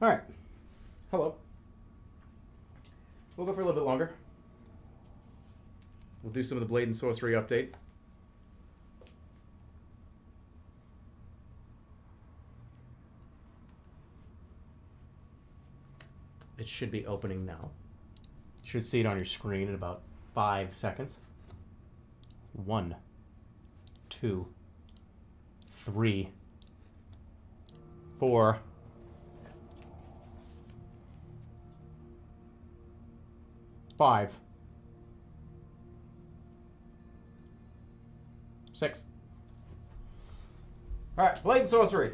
All right. Hello. We'll go for a little bit longer. We'll do some of the Blade and Sorcery update. It should be opening now. You should see it on your screen in about 5 seconds. 1, 2, 3, 4. Five. Six. All right, Blade and Sorcery.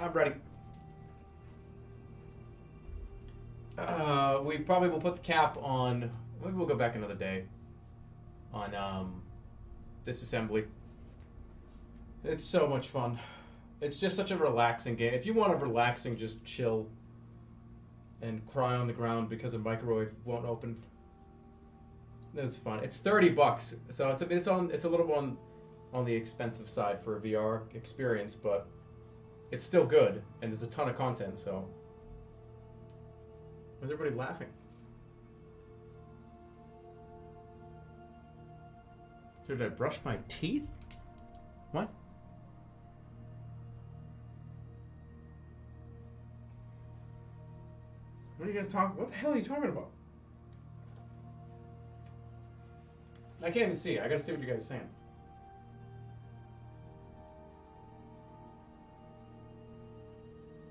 I'm ready. We probably will put the cap on. Maybe we'll go back another day on disassembly. It's so much fun. It's just such a relaxing game. If you want a relaxing, just chill and cry on the ground because a microwave won't open. It was fun. It's $30, so it's a little on the expensive side for a VR experience, but it's still good, and there's a ton of content. So, why is everybody laughing? Did I brush my teeth? What? What are you guys talking? What the hell are you talking about? I can't even see. I gotta see what you guys are saying.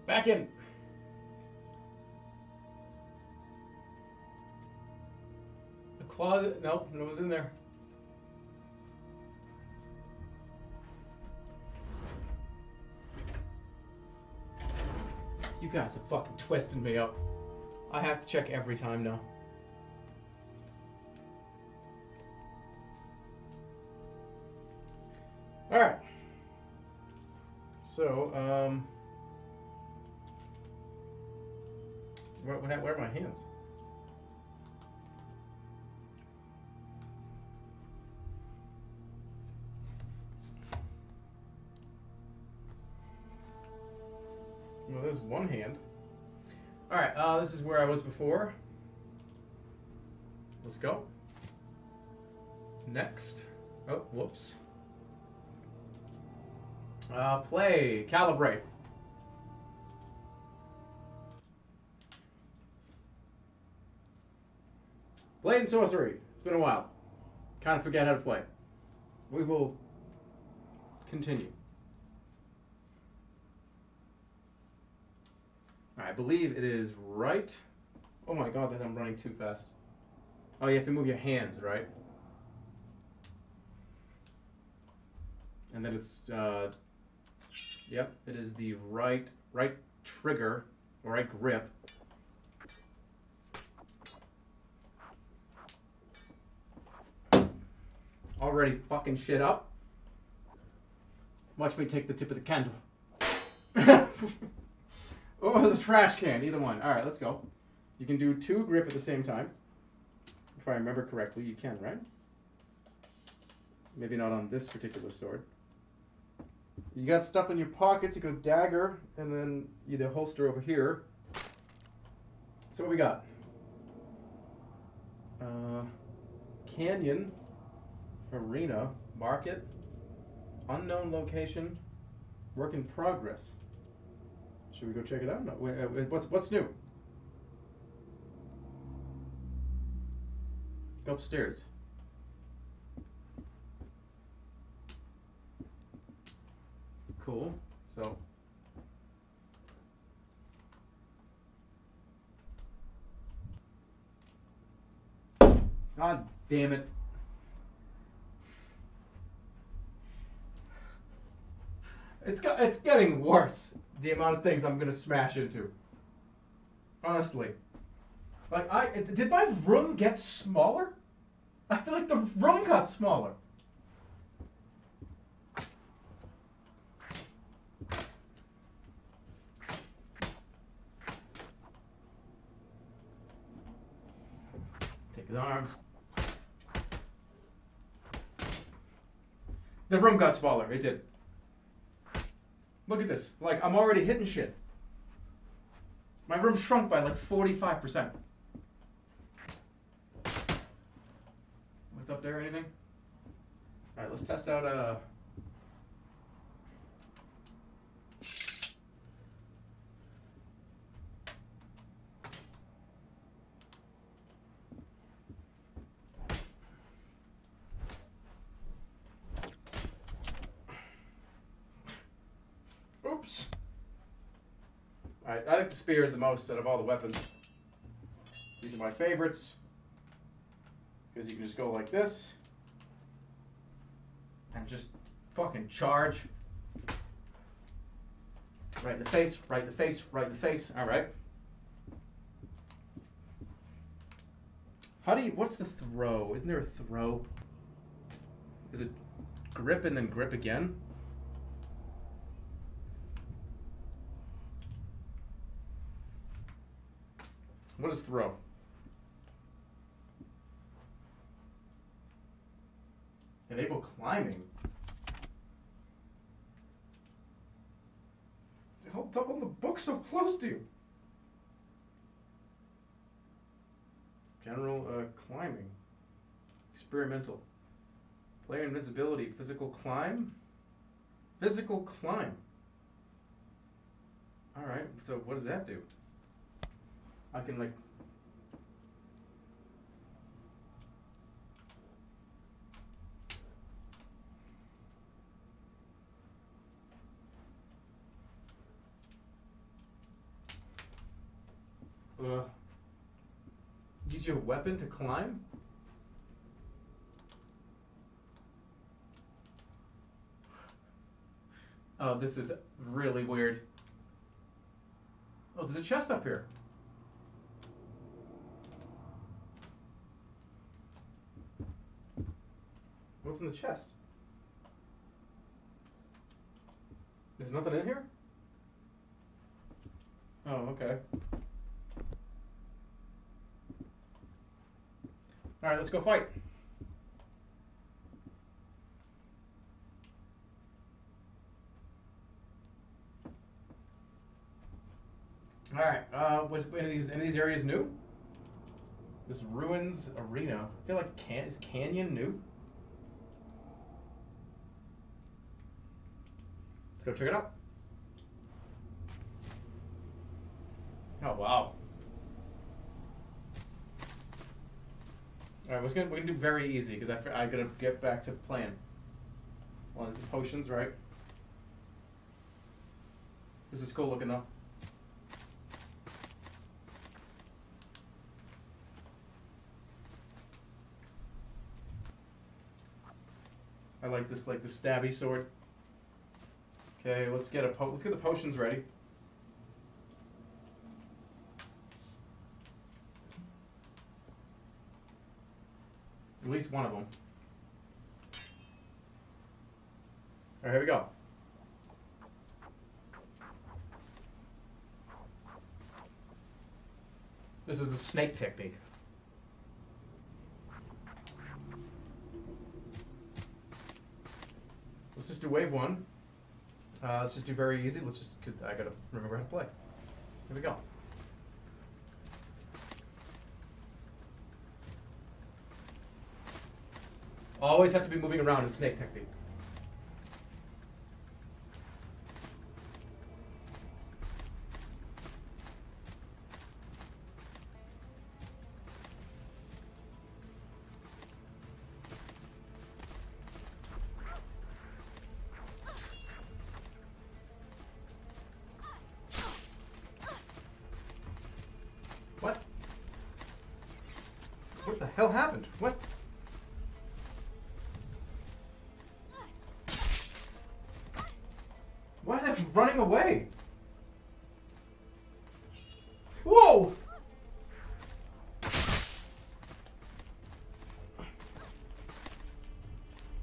Back in. The closet. Nope, no one's in there. You guys are fucking twisting me up. I have to check every time now. All right. So, where are my hands? Well, there's one hand. All right, this is where I was before. Let's go. Next. Oh, whoops. Play, calibrate. Blade and Sorcery. It's been a while. Kind of forget how to play. We will continue. I believe it is right. Oh my god, that I'm running too fast. Oh, you have to move your hands, right? And then it's, yep, it is the right trigger, or right grip. Already fucking shit up. Watch me take the tip of the candle. Oh, the trash can. Either one. All right, let's go. You can do two grip at the same time. If I remember correctly, you can, right? Maybe not on this particular sword. You got stuff in your pockets. You got a dagger, and then either holster over here. So what we got? Canyon, arena, market, unknown location, work in progress. Should we go check it out? No. What's new? Go upstairs. Cool. So. God damn it. It's getting worse. The amount of things I'm gonna smash into. Honestly, like did my room get smaller? I feel like the room got smaller. Take his arms. The room got smaller. It did. Look at this. Like, I'm already hitting shit. My room shrunk by like 45%. What's up there, anything? All right, let's test out Oops. All right, I like the spears the most out of all the weapons. These are my favorites. Because you can just go like this. And just fucking charge. Right in the face, right in the face, right in the face. All right. How do you, what's the throw? Isn't there a throw? Is it grip and then grip again? What is throw? Enable climbing. Hold up on the book so close to you. General climbing. Experimental. Player invincibility. Physical climb. Physical climb. All right. So what does that do? I can like. Use your weapon to climb? Oh, this is really weird. Oh, there's a chest up here. What's in the chest? There's nothing in here? Oh, okay. All right, let's go fight. All right, was any of these areas new? This ruins arena. I feel like is Canyon new? Let's go check it out. Oh wow. All right, we're gonna do very easy because I gotta get back to plan. Well, this is potions, right? This is cool looking though. I like this, like the stabby sword. Okay, let's get the potions ready. At least one of them. All right, here we go. This is the snake technique. Let's just do wave one. Let's just do very easy. Let's just, cause I gotta remember how to play. Here we go. Always have to be moving around in snake technique. What? What the hell happened? What? Running away. Whoa!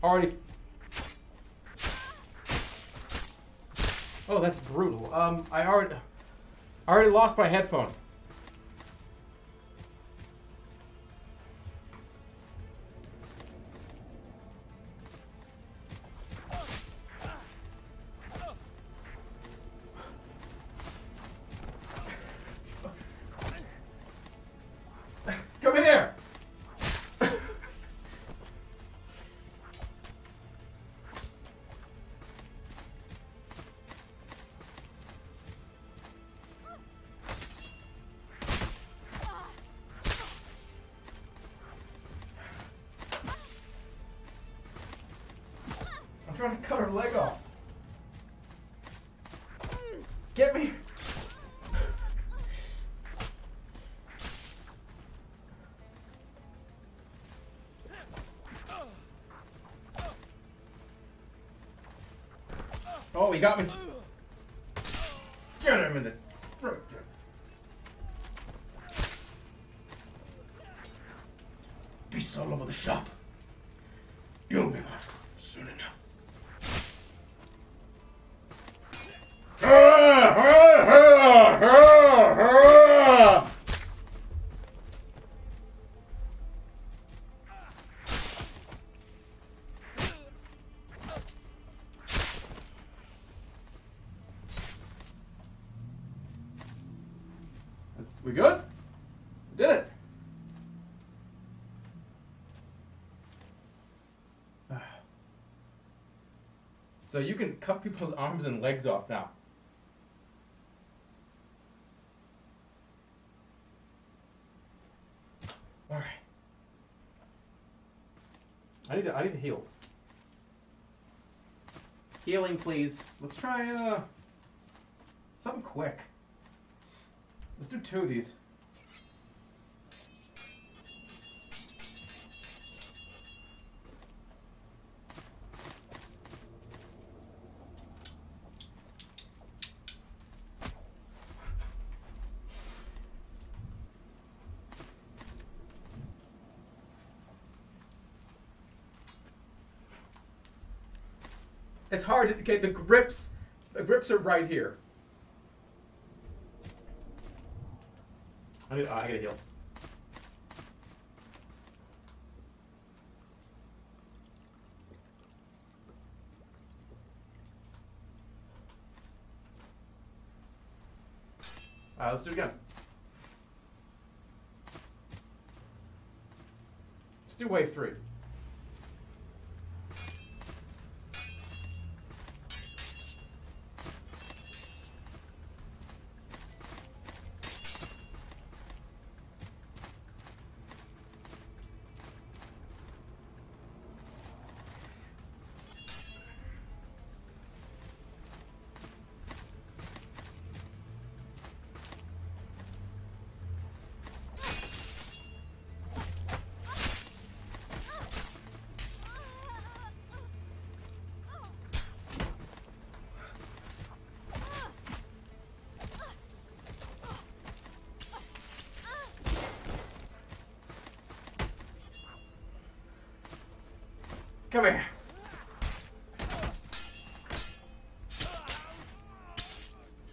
Already. Oh, that's brutal. I already lost my headphone. cut her leg off. Get me. Oh, he got me. Get him in the throat. Beasts all over the shop. You'll be back soon enough. We good? We did it. So you can cut people's arms and legs off now. All right. I need to heal. Healing, please. Let's try something quick. Let's do two of these. It's hard to indicate the grips are right here. I gotta heal. Let's do it again. Let's do wave 3. Come here.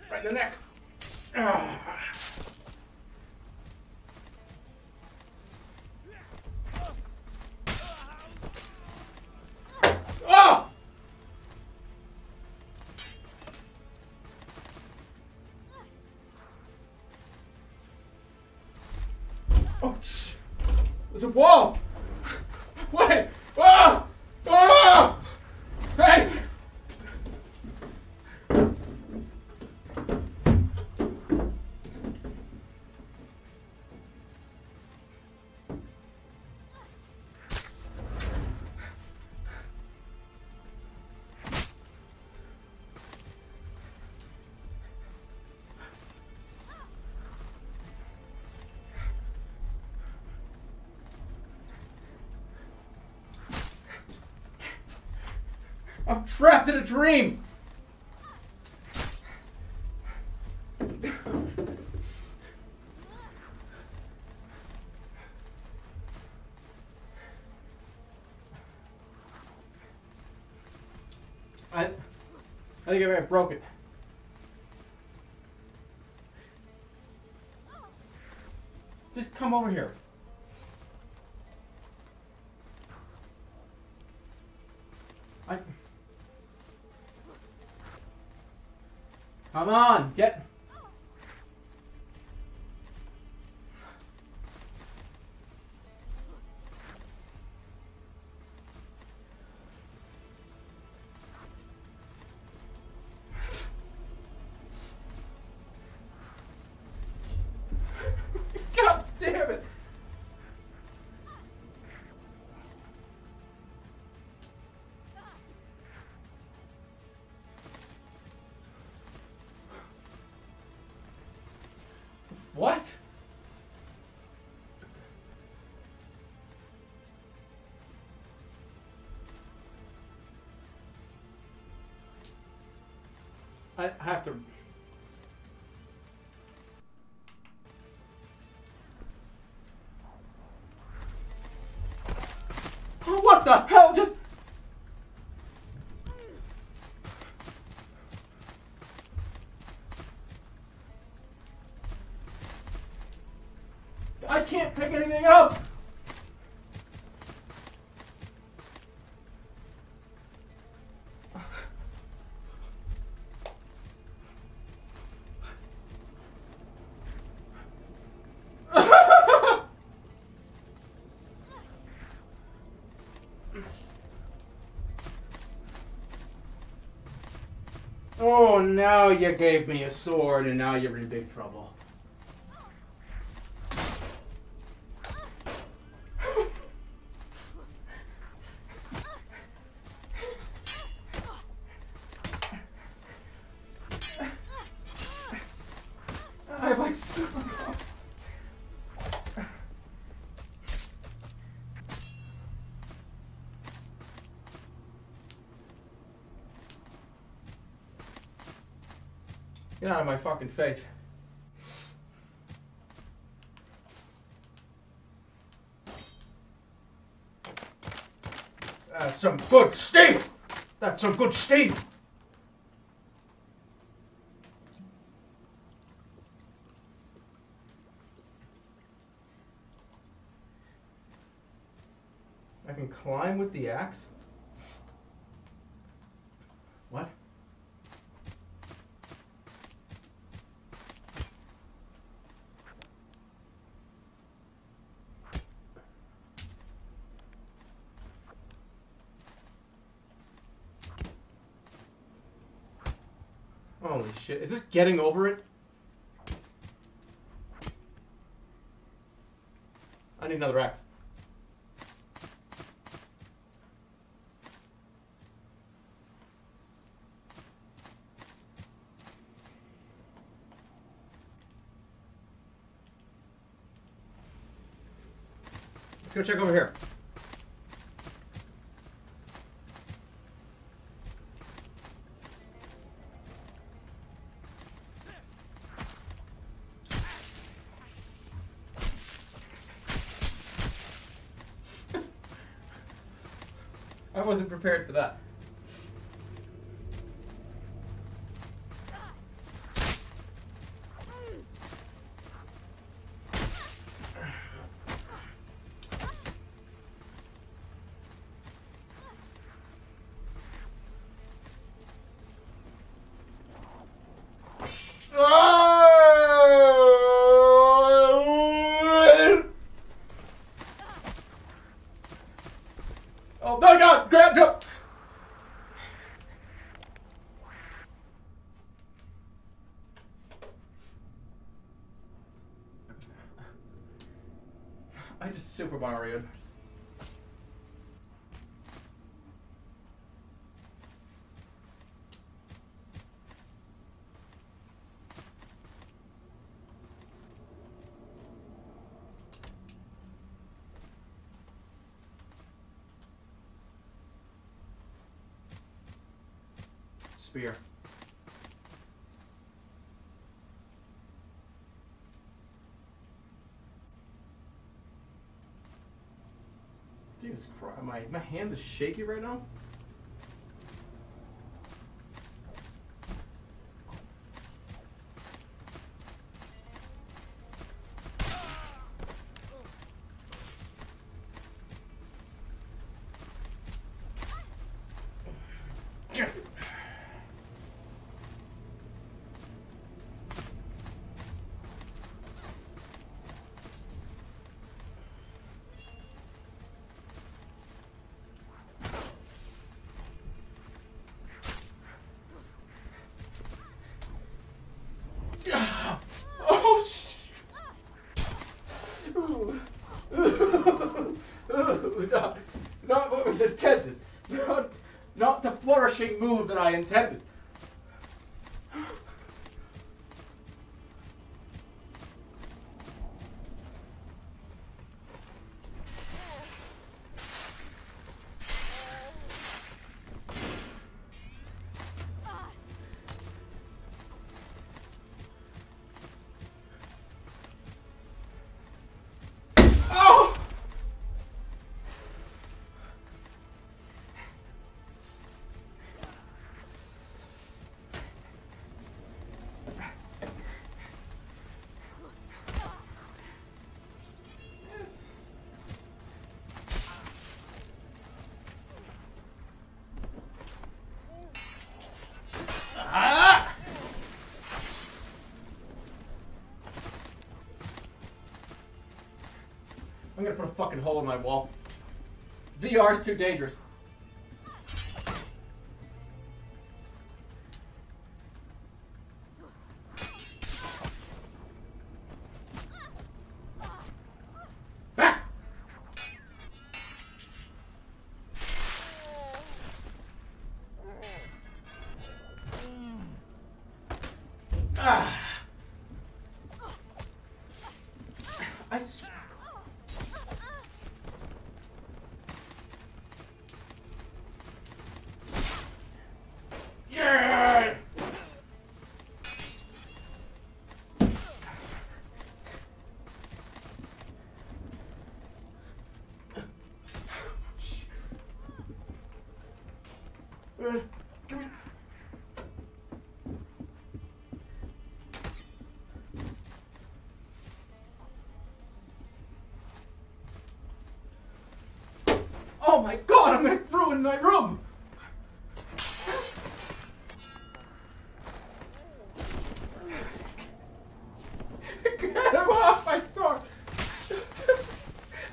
Right in the neck. Ugh. Oh! Oh, shh. There's a wall. Wait. Oh! Oh! Hey! I'm trapped in a dream! I think I may have broke it. Just come over here. Come on, get. God damn it. What? I have to... What the hell just... I can't pick anything up! Now you gave me a sword, and now you're in big trouble. I have like so much. Get out of my fucking face. That's some good steam! That's some good steam! I can climb with the axe? What? Holy shit, is this getting over it? I need another axe. Let's go check over here. I wasn't prepared for that. Super Mario. Spear. Jesus Christ, my hand is shaky right now. Not what was intended. Not the flourishing move that I intended. I'm gonna put a fucking hole in my wall. VR's too dangerous. Oh my god, I'm gonna ruin my room! Get him off my sword!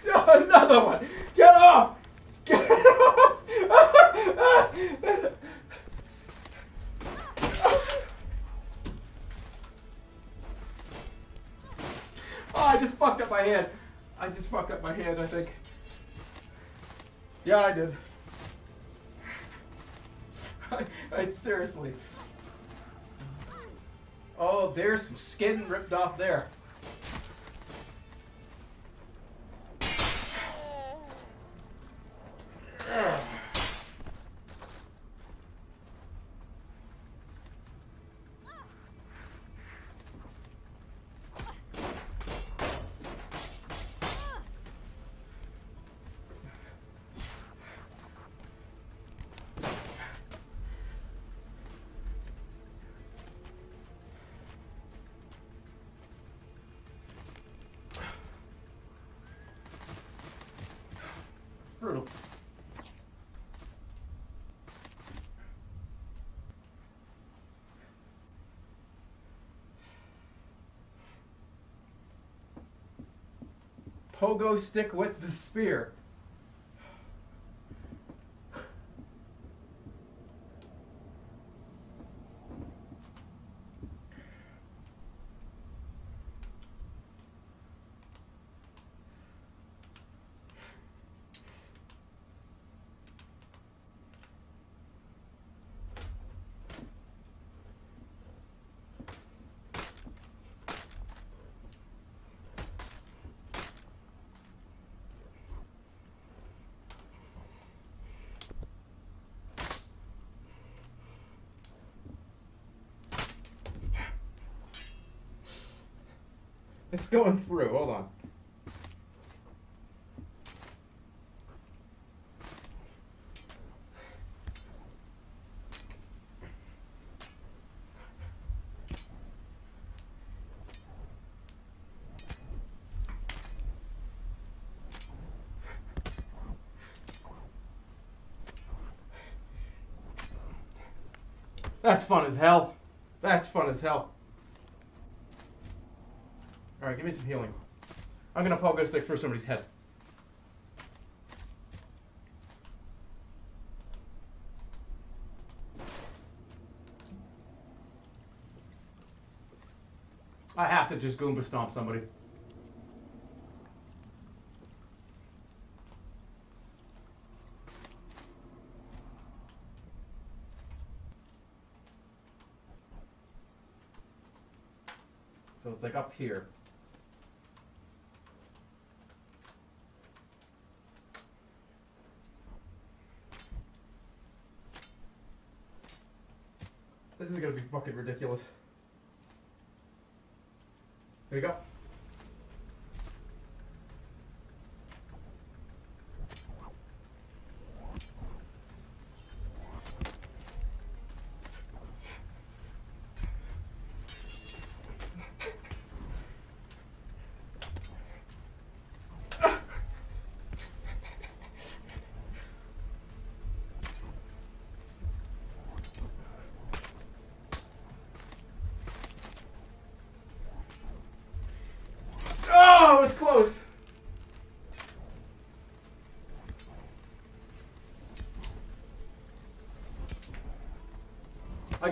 No, another one! Get off! Get off! Oh, I just fucked up my hand. I just fucked up my hand, I think. Yeah, I did. I seriously. Oh, there's some skin ripped off there. Pogo stick with the spear. It's going through, hold on. That's fun as hell. That's fun as hell. Alright, give me some healing. I'm gonna pogo stick through somebody's head. I have to just Goomba stomp somebody. So it's like up here. This is gonna be fucking ridiculous. There you go.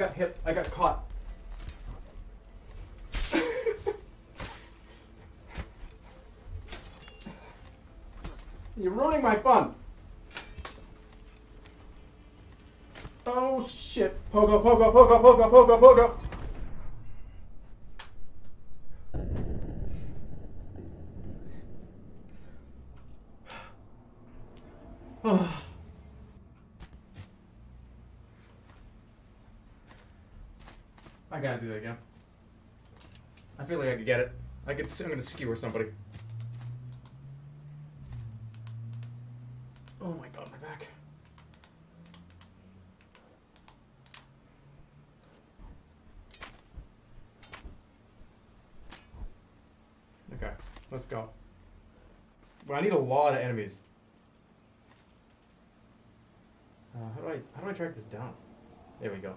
got hit. I got caught. You're ruining my fun. Oh shit. Pogo, pogo, pogo, pogo, pogo, pogo. I gotta do that again. I feel like I could get it. I'm gonna skewer somebody. Oh my god, my back. Okay, let's go. Well, I need a lot of enemies. How do I track this down? There we go.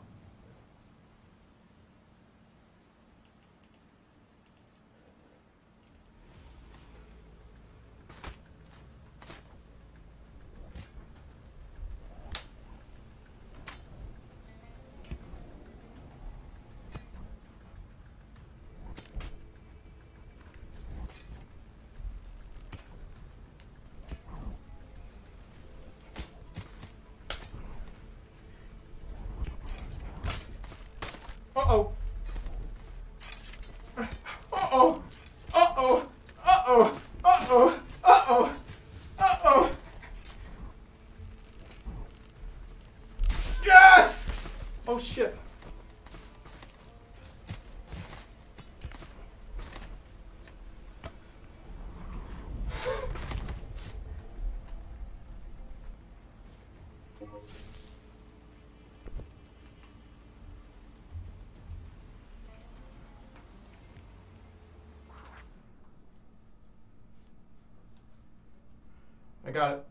I got it.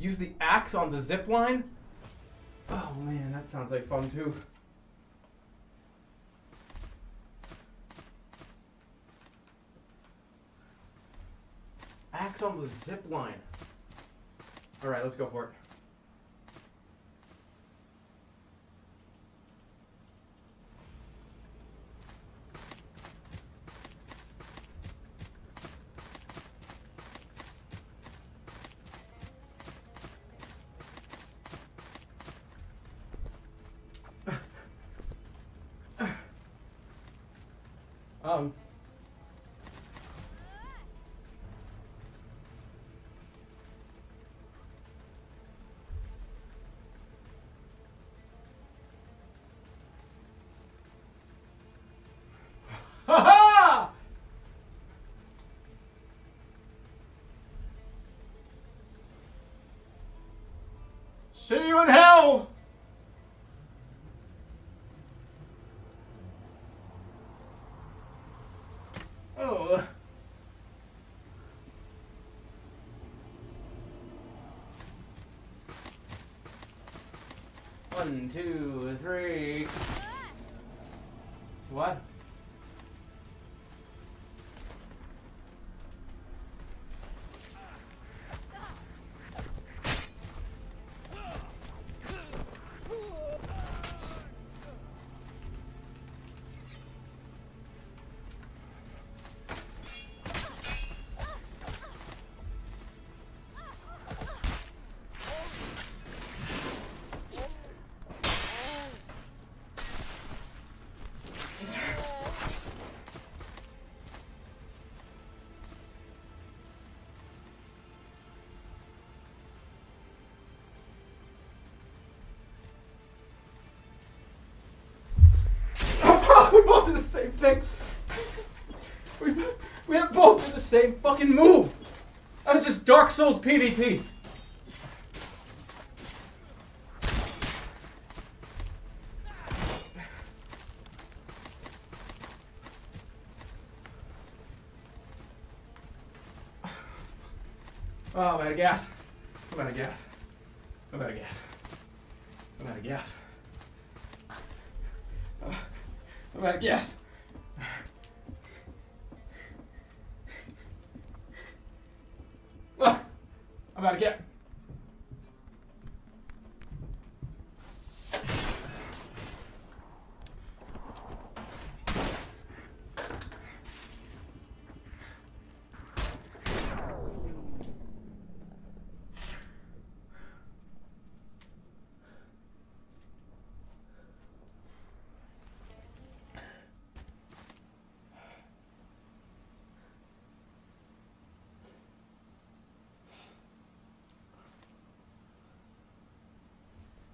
Use the axe on the zip line? Oh man, that sounds like fun too. Axe on the zip line. Alright, let's go for it. See you in hell! Oh. One, two, three. What? We both did the same thing. We both did the same fucking move. That was just Dark Souls PvP. Oh, I'm out of gas. I'm out of gas. I'm out of gas. I'm out of gas. I'm out of gas. Look, I'm out of gas.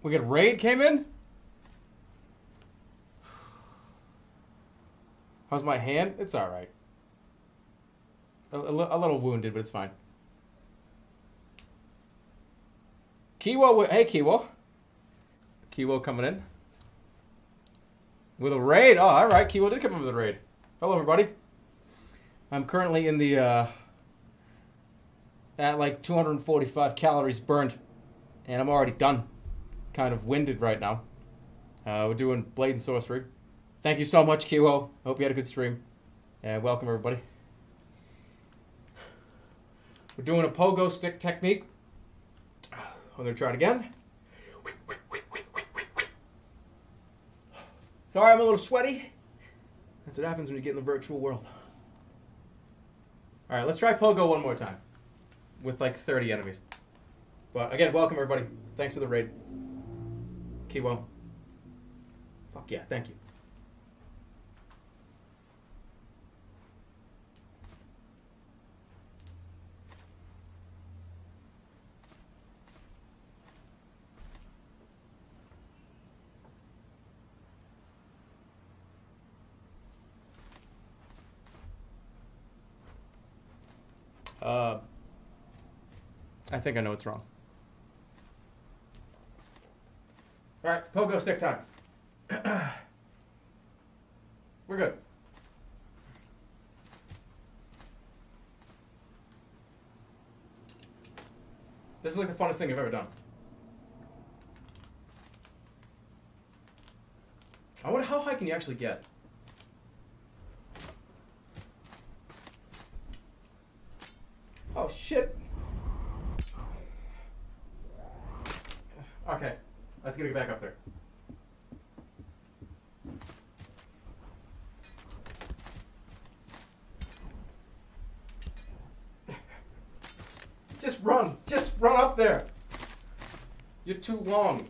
Wicked Raid came in? How's my hand? It's alright. A little wounded, but it's fine. Kiwo, hey Kiwo. Kiwo coming in. With a raid? Oh, alright, Kiwo did come in with a raid. Hello, everybody. I'm currently in the, at like 245 calories burned. And I'm already done. Kind of winded right now. We're doing Blade and Sorcery. Thank you so much, Kiwo. Hope you had a good stream. And welcome, everybody. We're doing a pogo stick technique. I'm going to try it again. Sorry, I'm a little sweaty. That's what happens when you get in the virtual world. All right, let's try pogo one more time. With like 30 enemies. But again, welcome, everybody. Thanks for the raid. Kiwo. Fuck yeah, thank you. I think I know what's wrong. All right, pogo stick time. We're good. This is like the funnest thing I've ever done. I wonder how high can you actually get? Oh, shit. Okay, let's get it back up there. Just run up there. You're too long.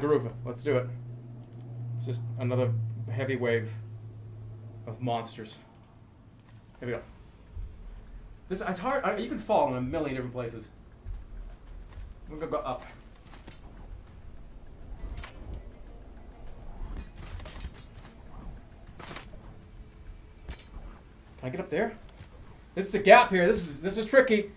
Groove. Let's do it. It's just another heavy wave of monsters. Here we go. This it's hard. You can fall in a million different places. I'm gonna go up. Can I get up there? This is a gap here. This is tricky.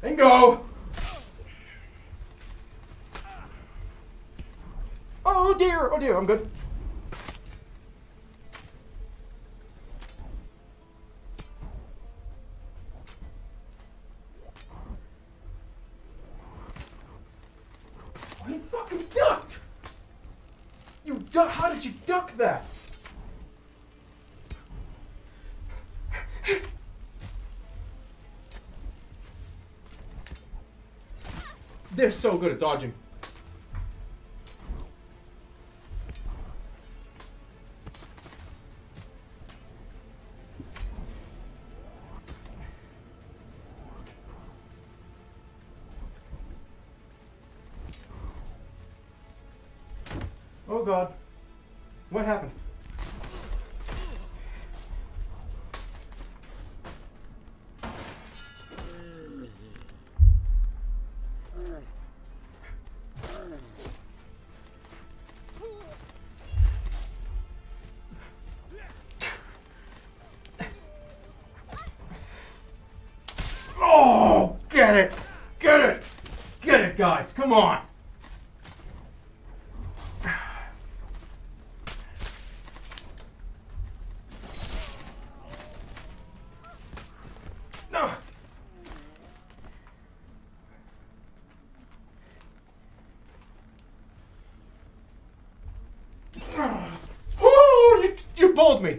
Bingo! Oh dear, I'm good. Oh, he fucking ducked! You duck, how did you duck that? They're so good at dodging. Oh God, what happened? Come on. No. Oh, you bowled me.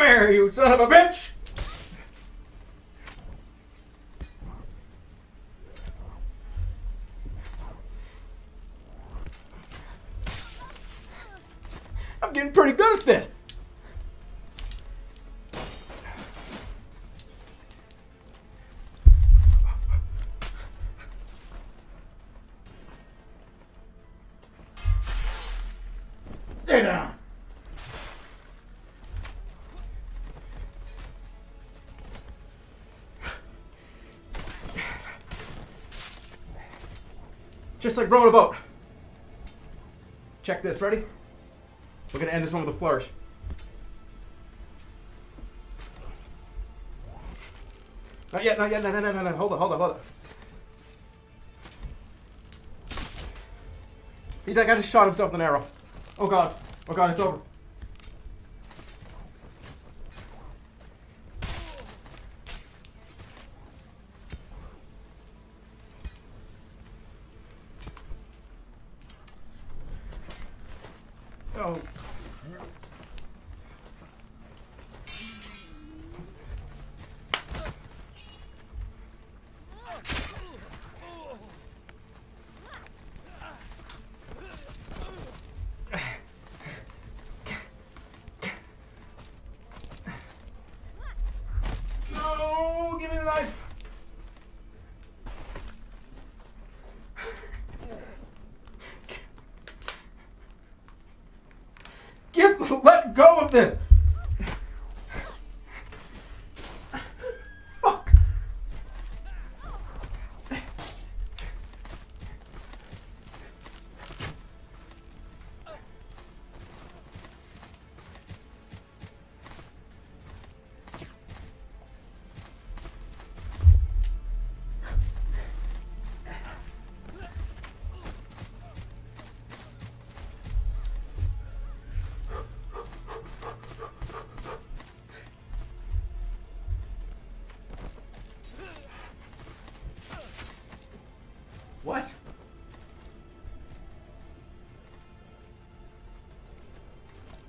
Come here, you son of a bitch! I'm getting pretty good at this. Stay down. Just like rowing a boat. Check this, ready? We're going to end this one with a flourish. Not yet, not yet, no, no, no, no, no. Hold on, hold on, hold on. He's like, I just shot himself with an arrow. Oh god, it's over. Oh. Let go of this! Fuck! What?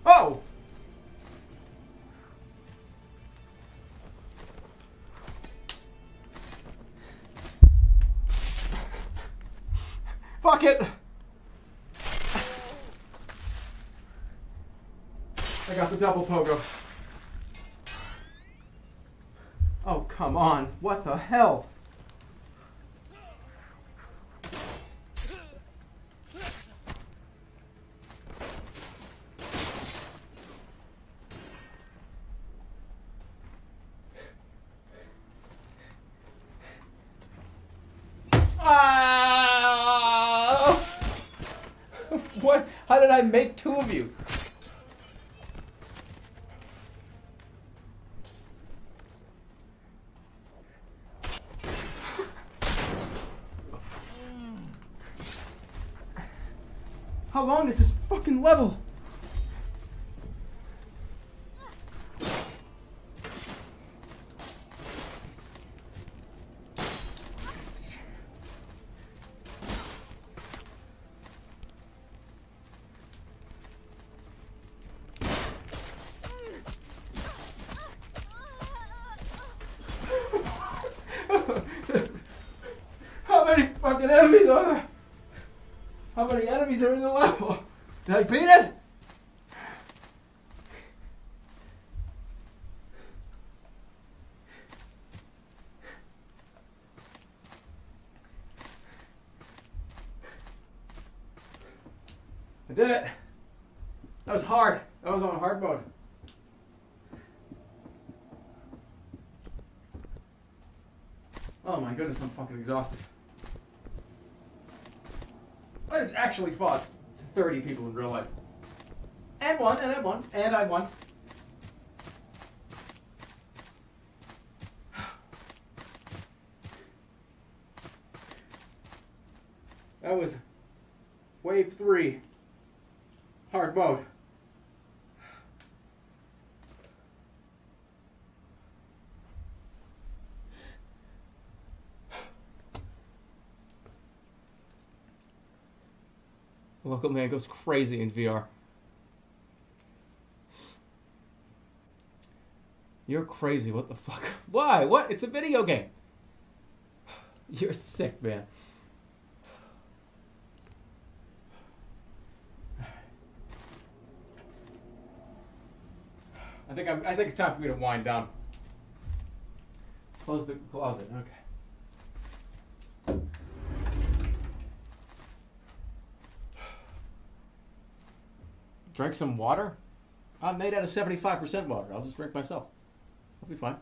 Oh! Fuck it! I got the double pogo. Oh, come on. What the hell? What? How did I make two of you? How long is this fucking level? Enemies are there? How many enemies are in the level? Did I beat it? I did it. That was hard. That was on hard mode. Oh my goodness, I'm fucking exhausted. I've actually fought 30 people in real life. And won, and I won, and I won. That was wave 3. Hard mode. Local man goes crazy in VR. You're crazy. What the fuck? Why? What? It's a video game. You're sick, man. I think it's time for me to wind down. Close the closet. Okay. Drink some water? I'm made out of 75% water. I'll just drink myself. I'll be fine.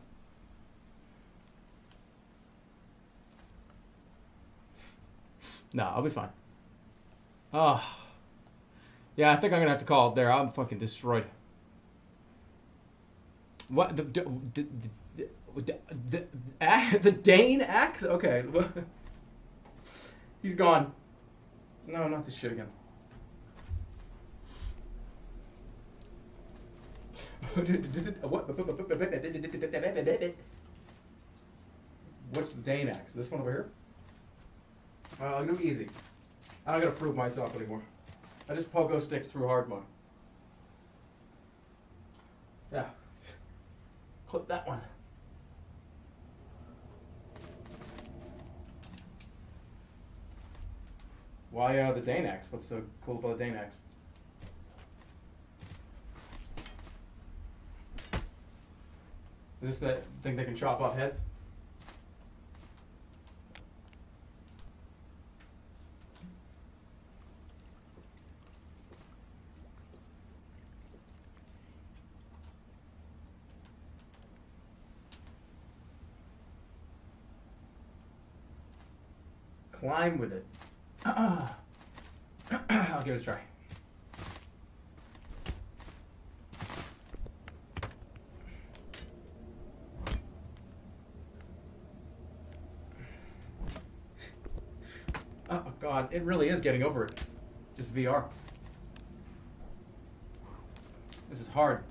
No, I'll be fine. Oh. Yeah, I think I'm going to have to call it there. I'm fucking destroyed. What? The Dane axe? Okay. He's gone. No, not this shit again. What's the Dane axe? This one over here? No easy. I don't gotta prove myself anymore. I just pogo sticks through hard mode. Yeah. Clip that one. Why the Dane axe? What's so cool about the Dane axe? Is this the thing that can chop off heads? Climb with it. I'll give it a try. Oh God, it really is getting over it. Just VR. This is hard.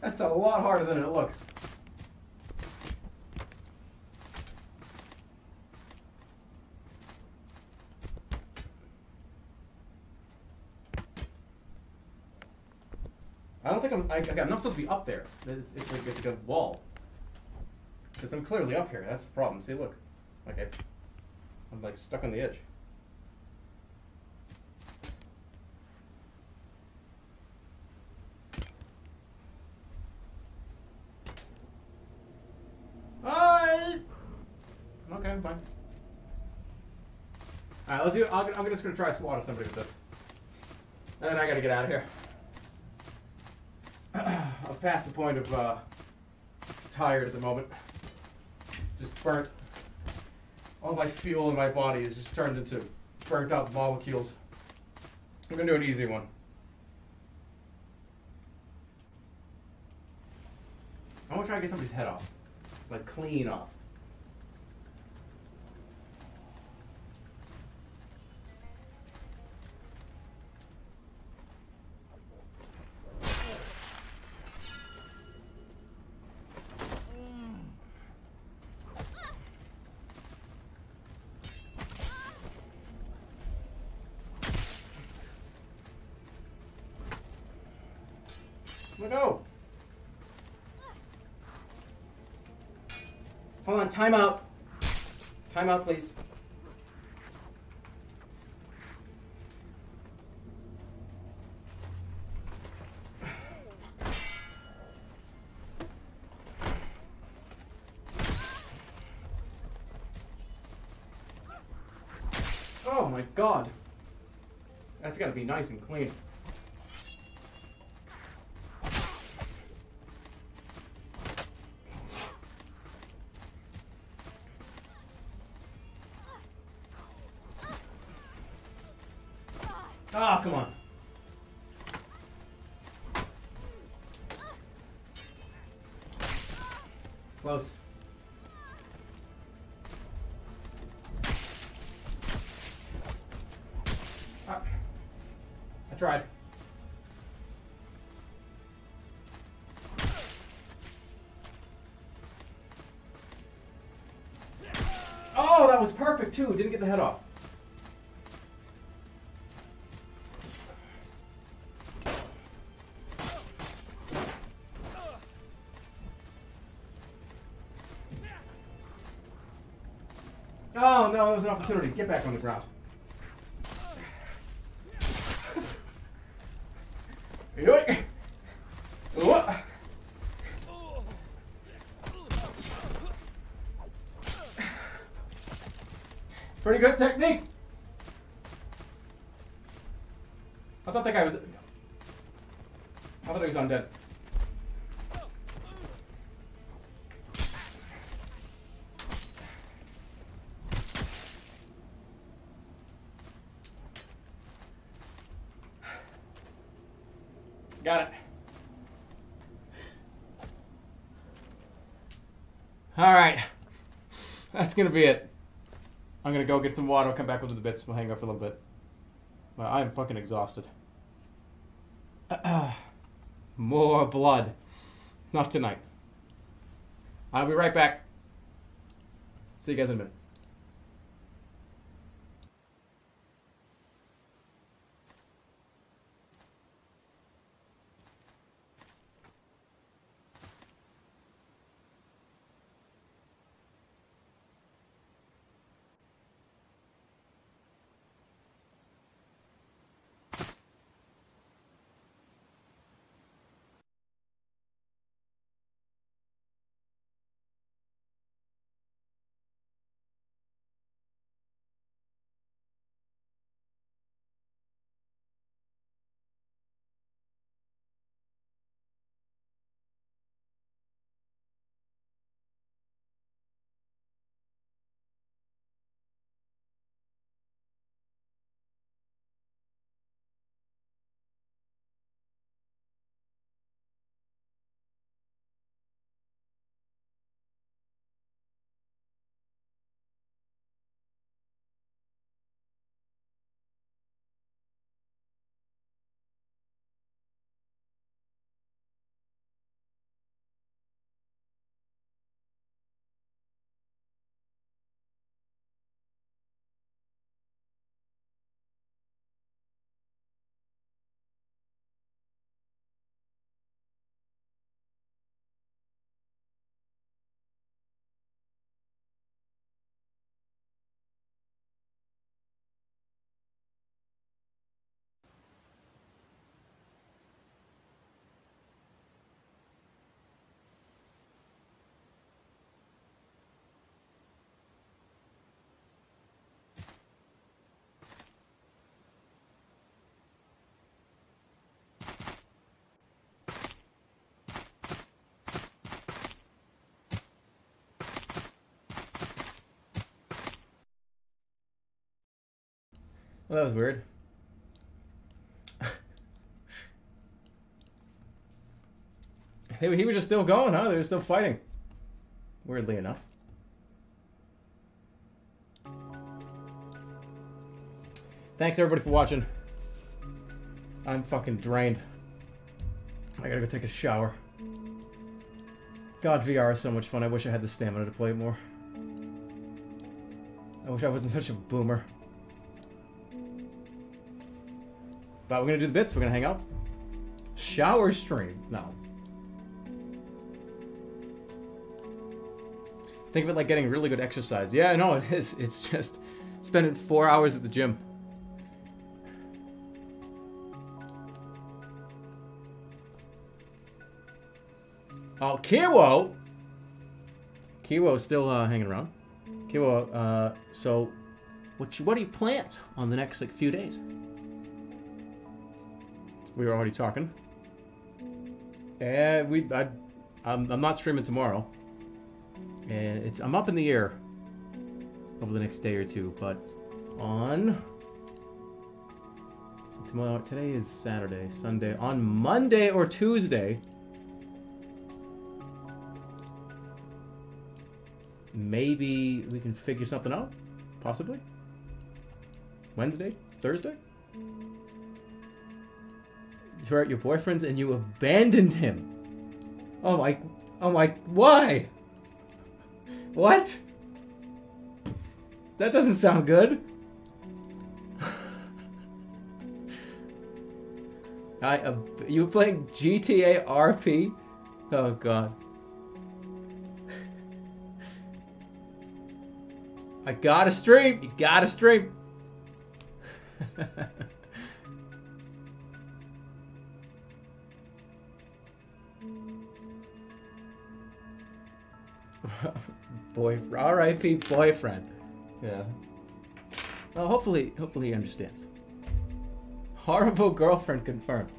That's a lot harder than it looks. I don't think I'm not supposed to be up there. It's like a wall. Because I'm clearly up here. That's the problem. See, look. Like I'm like stuck on the edge. I'm just gonna try slaughter somebody with this. And then I gotta get out of here. I'm past the point of tired at the moment. Just burnt. All my fuel in my body is just turned into burnt up molecules. I'm gonna do an easy one. I wanna try to get somebody's head off. Like clean off. Time out. Time out, please. Oh my God. That's gotta be nice and clean. Ah, oh, come on. Close. Ah, I tried. Oh, that was perfect too. Didn't get the head off. Oh, no, that was an opportunity. Get back on the ground. Pretty good technique. I thought that guy was... I thought he was undead. Got it. All right. That's going to be it. I'm going to go get some water. I'll come back. We'll do the bits. We'll hang out for a little bit. Well, I'm fucking exhausted. More blood. Not tonight. I'll be right back. See you guys in a minute. Well, that was weird. He was just still going, huh? They were still fighting. Weirdly enough. Thanks everybody for watching. I'm fucking drained. I gotta go take a shower. God, VR is so much fun. I wish I had the stamina to play it more. I wish I wasn't such a boomer. But we're gonna do the bits, we're gonna hang out. Shower stream. No. Think of it like getting really good exercise. Yeah, I know it is. It's just spending 4 hours at the gym. Oh, Kiwo! Kiwo's still hanging around. Kiwo, so what do you plant on the next few days? We were already talking. And I'm not streaming tomorrow. And I'm up in the air over the next day or two, but on tomorrow, today is Saturday, Sunday, on Monday or Tuesday, maybe we can figure something out, possibly. Wednesday, Thursday. You're at your boyfriend's and you abandoned him. Oh my, why? What? That doesn't sound good. You playing GTA RP? Oh god. I gotta stream! You gotta stream! Boyfriend. R.I.P. boyfriend. Yeah. Well, hopefully he understands. Horrible girlfriend confirmed.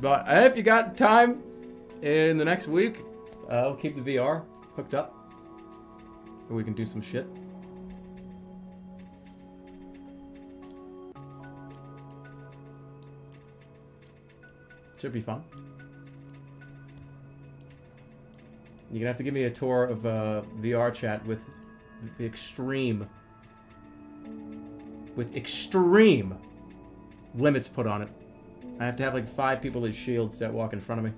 But if you got time in the next week, I'll keep the VR hooked up. And we can do some shit. Should be fun. You're gonna have to give me a tour of VR chat with the extreme, limits put on it. I have to have like 5 people as shields that walk in front of me.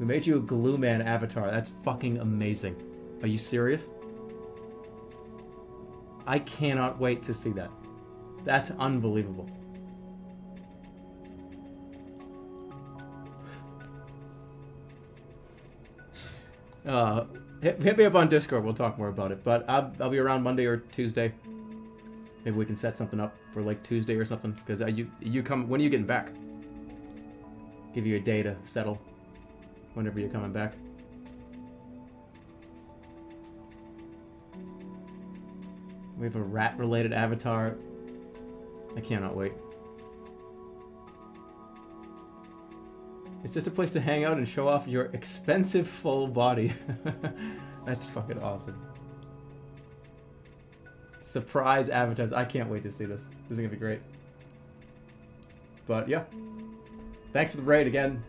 We made you a glue man avatar. That's fucking amazing. Are you serious? I cannot wait to see that. That's unbelievable. Hit me up on Discord, we'll talk more about it, but I'll be around Monday or Tuesday. Maybe we can set something up for like Tuesday or something, because you come, when are you getting back? Give you a day to settle whenever you're coming back. We have a rat related avatar. I cannot wait. It's just a place to hang out and show off your expensive full body. That's fucking awesome. Surprise avatars. I can't wait to see this. This is gonna be great. But yeah. Thanks for the raid again.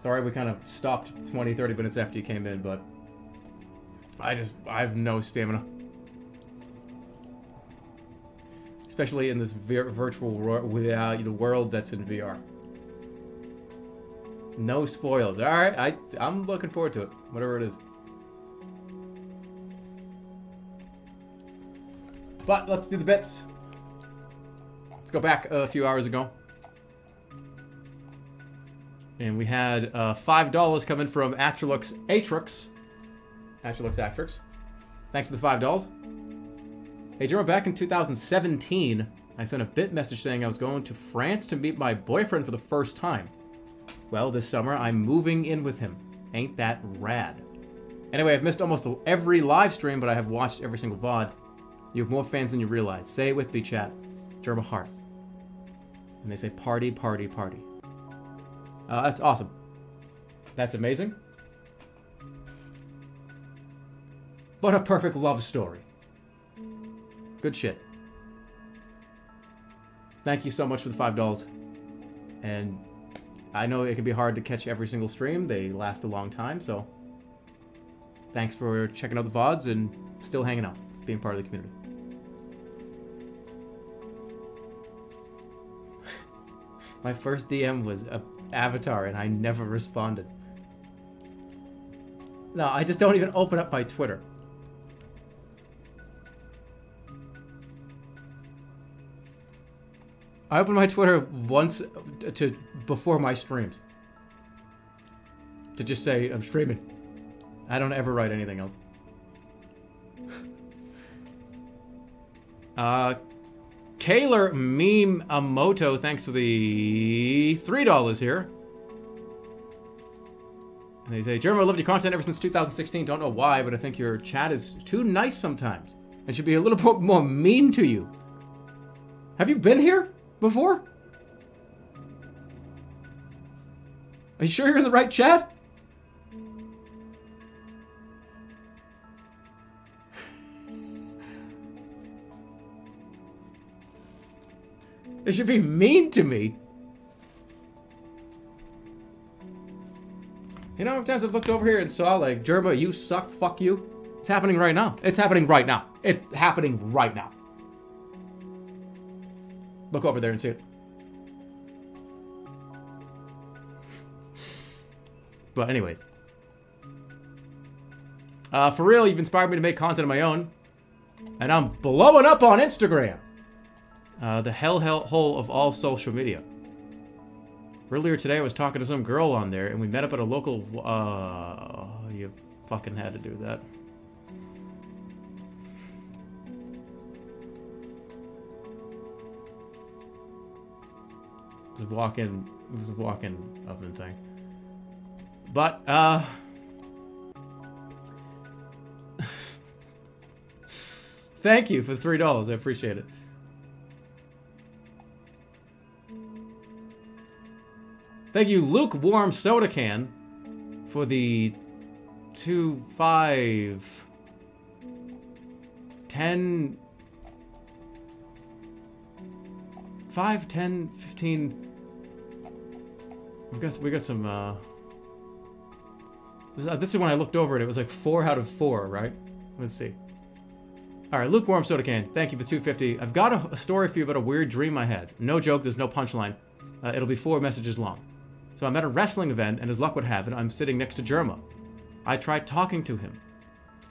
Sorry we kind of stopped 20, 30 minutes after you came in, but I have no stamina. Especially in this virtual world that's in VR. No spoils. Alright, I'm looking forward to it. Whatever it is. But let's do the bits. Let's go back a few hours ago. And we had $5 coming from Atralux Atrix. Atralux Atrix. Thanks for the $5. Hey, Jerma, back in 2017, I sent a bit message saying I was going to France to meet my boyfriend for the first time. Well, this summer, I'm moving in with him. Ain't that rad? Anyway, I've missed almost every live stream, but I have watched every single VOD. You have more fans than you realize. Say it with me, chat. Jerma Heart. And they say, party, party, party. That's awesome. That's amazing. What a perfect love story. Good shit. Thank you so much for the $5. And I know it can be hard to catch every single stream. They last a long time, so thanks for checking out the VODs and still hanging out, being part of the community. My first DM was an avatar, and I never responded. No, I just don't even open up my Twitter. I open my Twitter once to before my streams to just say I'm streaming. I don't ever write anything else. Kaylor Meme Amoto, thanks for the $3 here. And they say, Jerma, I loved your content ever since 2016. Don't know why, but I think your chat is too nice sometimes and should be a little bit more mean to you. Have you been here before? Are you sure you're in the right chat? It should be mean to me. You know how many times I've looked over here and saw like, Jerma, you suck, fuck you. It's happening right now. It's happening right now. It's happening right now. Look over there and see it. But anyways. For real, you've inspired me to make content of my own. And I'm blowing up on Instagram. The hellhole of all social media. Earlier today, I was talking to some girl on there, and we met up at a local... you fucking had to do that. Just walking... It was a walking oven thing. But, thank you for $3. I appreciate it. Thank you, Luke Warm Soda Can, for the 2, 5, 10, 15. We got some. This is when I looked over it. It was like 4 out of 4, right? Let's see. All right, Luke Warm Soda Can. Thank you for $2.50. I've got a story for you about a weird dream I had. No joke. There's no punchline. It'll be 4 messages long. So I'm at a wrestling event, and as luck would have it, I'm sitting next to Jerma. I try talking to him.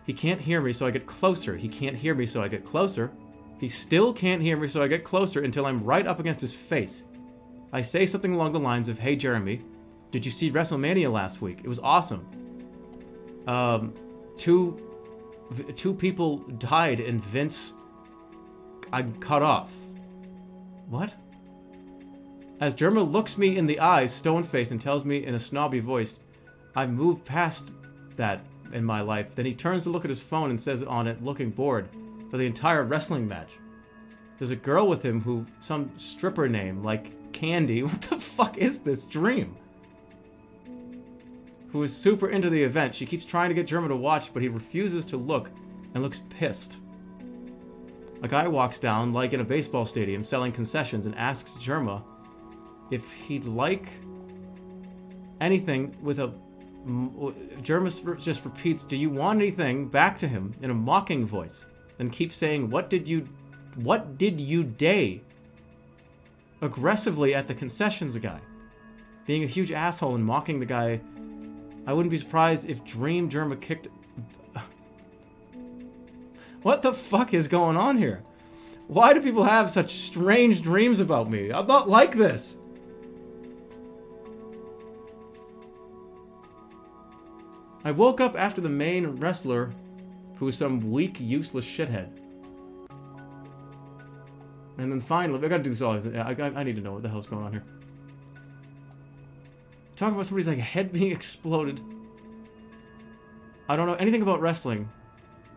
He can't hear me, so I get closer. He can't hear me, so I get closer. He still can't hear me, so I get closer until I'm right up against his face. I say something along the lines of, "Hey, Jeremy, did you see WrestleMania last week? It was awesome. Two people died, and Vince... I'm cut off." What? As Jerma looks me in the eyes, stone-faced, and tells me in a snobby voice, "I've moved past that in my life." Then he turns to look at his phone and says on it, looking bored, "For the entire wrestling match. There's a girl with him who... some stripper name, like Candy." What the fuck is this dream? Who is super into the event. She keeps trying to get Jerma to watch, but he refuses to look and looks pissed. A guy walks down, like in a baseball stadium, selling concessions, and asks Jerma if he'd like anything with a... Jerma just repeats, "Do you want anything?" back to him in a mocking voice, and keeps saying, what did you day? Aggressively at the concessions guy. Being a huge asshole and mocking the guy. I wouldn't be surprised if Dream Jerma kicked... What the fuck is going on here? Why do people have such strange dreams about me? I'm not like this. I woke up after the main wrestler, who was some weak, useless shithead. And then finally, I gotta do this all. I need to know what the hell's going on here. Talking about somebody's like head being exploded. I don't know anything about wrestling.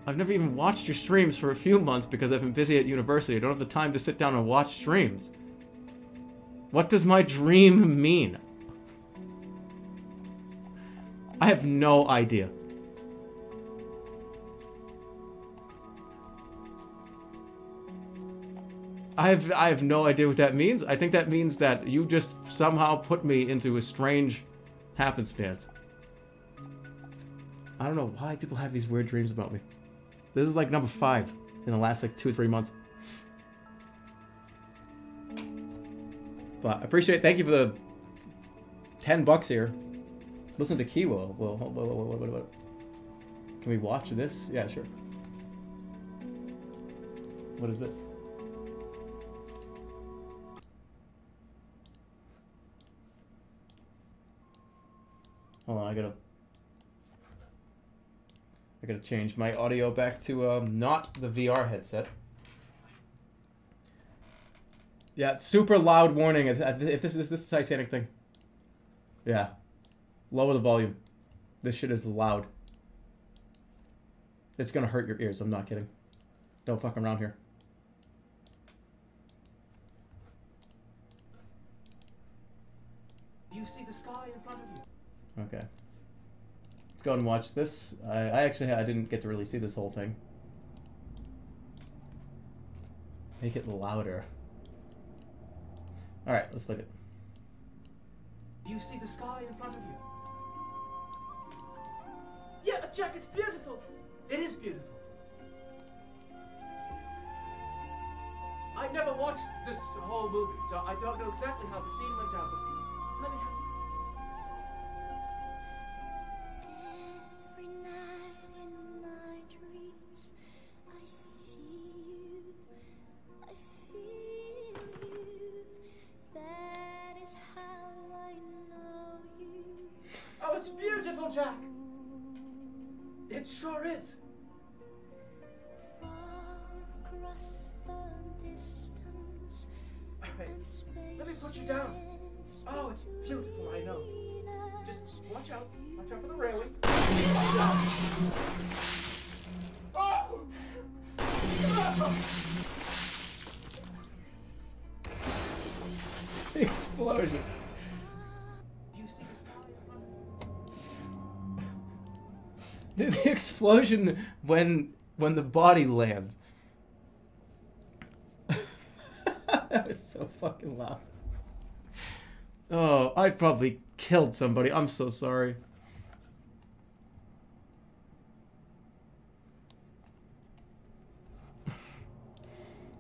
I've never even watched your streams for a few months because I've been busy at university. I don't have the time to sit down and watch streams. What does my dream mean? I have no idea. I have no idea what that means. I think that means that you just somehow put me into a strange happenstance. I don't know why people have these weird dreams about me. This is like number 5 in the last like 2 or 3 months. But I appreciate it. Thank you for the $10 here. Listen to Kiwo. Well, what? Can we watch this? Yeah, sure. What is this? Hold on, I gotta change my audio back to not the VR headset. Yeah, super loud warning. If this is this Titanic thing. Yeah, lower the volume. This shit is loud. It's gonna hurt your ears. I'm not kidding. Don't fuck around here. You see the sky in front of you. Okay. Let's go and watch this. I didn't get to really see this whole thing. Make it louder. Alright, let's look at it. You see the sky in front of you. Yeah, Jack, it's beautiful. It is beautiful. I've never watched this whole movie, so I don't know exactly how the scene went down, but let me have... Every night It's beautiful, Jack. It sure is. Across the distance. Alright, let me put you down. Oh, it's beautiful, I know. Just watch out. Watch out for the railing. Watch out. Oh! Explosion. You see the sky in front of you. The explosion when the body lands. That was so fucking loud. Oh, I probably killed somebody. I'm so sorry.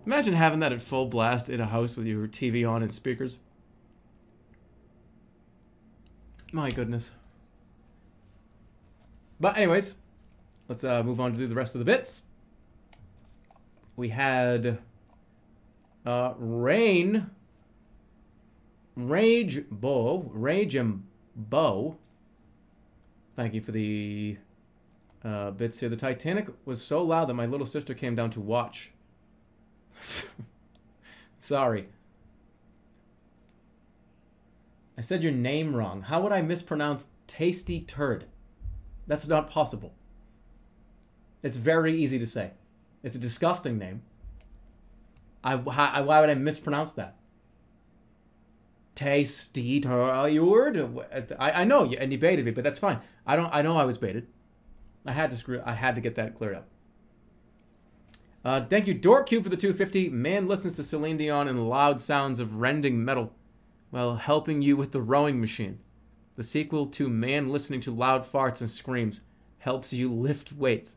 Imagine having that at full blast in a house with your TV on and speakers. My goodness. But anyways, let's move on to do the rest of the bits. We had Rain, Rage and Bow. Thank you for the bits here. The Titanic was so loud that my little sister came down to watch. Sorry. I said your name wrong. How would I mispronounce Tasty Turd? That's not possible. It's very easy to say. It's a disgusting name. Why would I mispronounce that? Tasty Turd. I know, and you baited me, but that's fine. I know I was baited. I had to get that cleared up. Thank you, Dork Cube, for the 250. Man listens to Celine Dion and loud sounds of rending metal while helping you with the rowing machine. The sequel to Man Listening to Loud Farts and Screams helps you lift weights.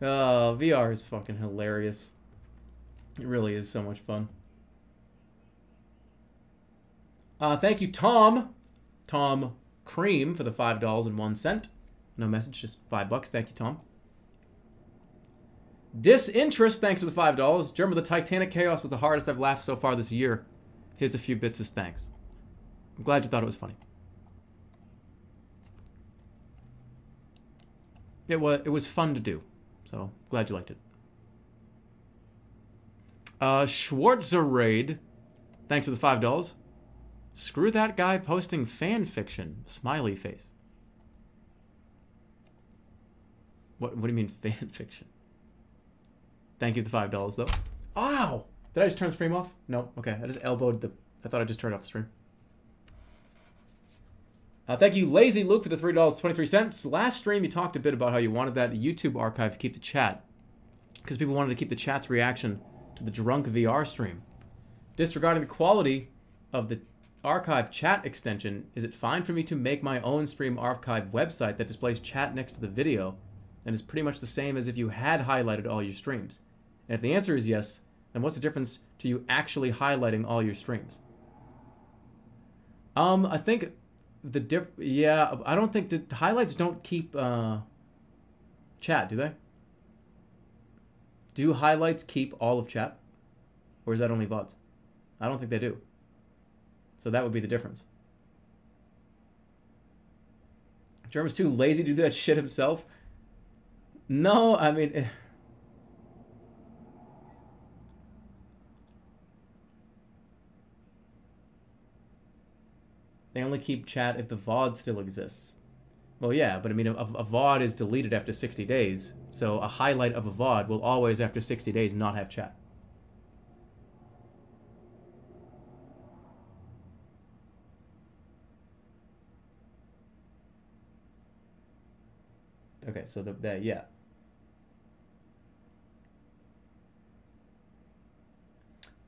Oh, VR is fucking hilarious. It really is so much fun. Thank you, Tom Cream, for the $5.01. No message, just $5. Thank you, Tom. Disinterest, thanks for the $5. Jerma, the Titanic chaos was the hardest I've laughed so far this year. Here's a few bits as thanks. I'm glad you thought it was funny. It was fun to do, so glad you liked it. Schwarzerade, thanks for the $5. Screw that guy posting fan fiction. Smiley face. What do you mean fan fiction? Thank you for the $5 though. Ow! Did I just turn the stream off? No. Okay, I just elbowed the. I thought I just turned off the stream. Thank you, Lazy Luke, for the $3.23. Last stream, you talked a bit about how you wanted that YouTube archive to keep the chat, because people wanted to keep the chat's reaction to the drunk VR stream. Disregarding the quality of the archive chat extension, is it fine for me to make my own stream archive website that displays chat next to the video? And it's pretty much the same as if you had highlighted all your streams. And if the answer is yes, then what's the difference to you actually highlighting all your streams? I think the yeah, I don't think the highlights don't keep chat, do they? Do highlights keep all of chat? Or is that only VODs? I don't think they do. So that would be the difference. Jerma's too lazy to do that shit himself. No, I mean, they only keep chat if the VOD still exists. Well, yeah, but I mean, a VOD is deleted after 60 days, so a highlight of a VOD will always, after 60 days, not have chat. Okay, so yeah.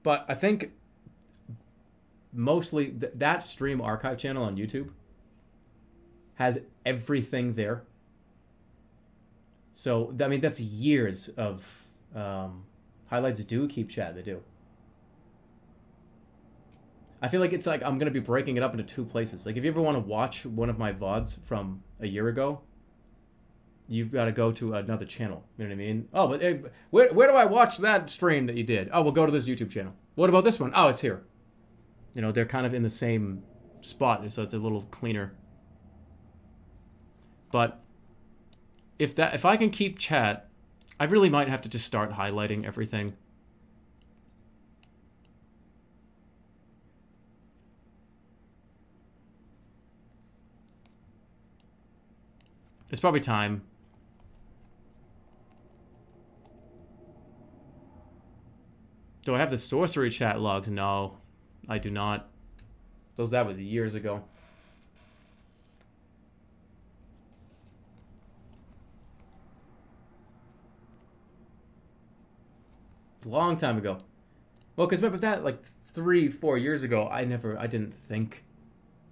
But I think mostly that stream archive channel on YouTube has everything there. So, I mean, that's years of highlights do keep chat. They do. I feel like it's like I'm going to be breaking it up into two places. Like, if you ever want to watch one of my VODs from a year ago, you've got to go to another channel. You know what I mean? Oh, but where do I watch that stream that you did? Oh, we'll go to this YouTube channel. What about this one? Oh, it's here. you know, they're kind of in the same spot, so it's a little cleaner. But if I can keep chat, I really might have to just start highlighting everything. It's probably time. Do I have the sorcery chat logs? No, I do not. That was years ago. Long time ago. Well, because remember that, like 3-4 years ago, I didn't think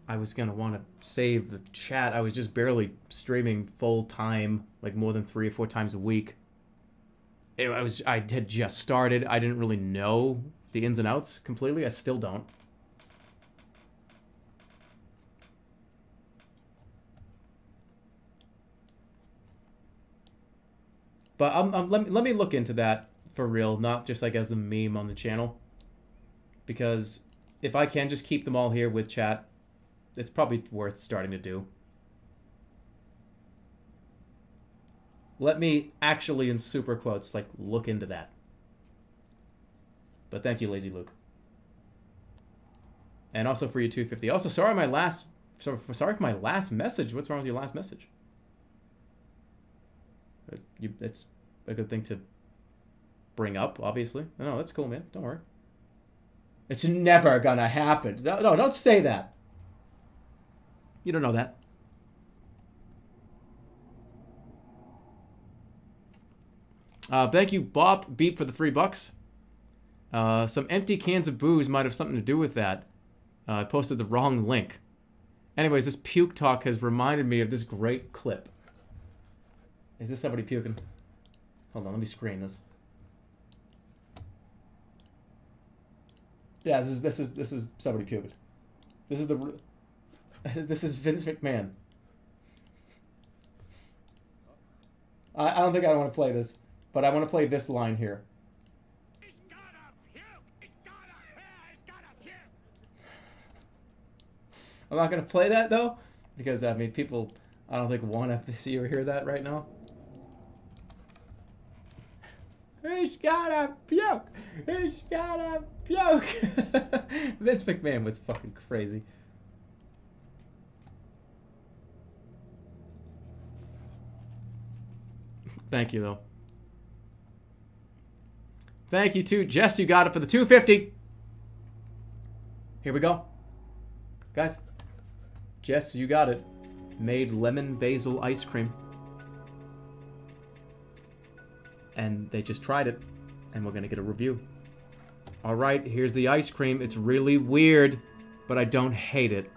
I was gonna want to save the chat. I was just barely streaming full time, like more than 3 or 4 times a week. I had just started. I didn't really know the ins and outs completely. I still don't. But let me look into that. For real, not just like as the meme on the channel. Because if I can just keep them all here with chat, it's probably worth starting to do. Let me actually, in super quotes, like, look into that. But thank you, Lazy Luke. And also for you, 250. Also, sorry for my last message. What's wrong with your last message? It's a good thing to bring up, obviously. No, that's cool, man. Don't worry. It's never gonna happen. No, don't say that. You don't know that. Thank you, Bop Beep, for the $3. Some empty cans of booze might have something to do with that. I posted the wrong link. Anyways, this puke talk has reminded me of this great clip. Is this somebody puking? Hold on, let me screen this. Yeah, this is somebody puking. This is Vince McMahon. I don't think I want to play this, but I want to play this line here. It's got a puke. It's got a hair. It's got a puke. I'm not gonna play that though, because I mean, people, I don't think want to see or hear that right now. He's got a puke! He's got a puke! Vince McMahon was fucking crazy. Thank you, though. Thank you, too. Jess, you got it for the $2.50. Here we go. Guys, Jess, you got it. Made lemon basil ice cream. And they just tried it, and we're gonna get a review. All right, here's the ice cream. It's really weird, but I don't hate it.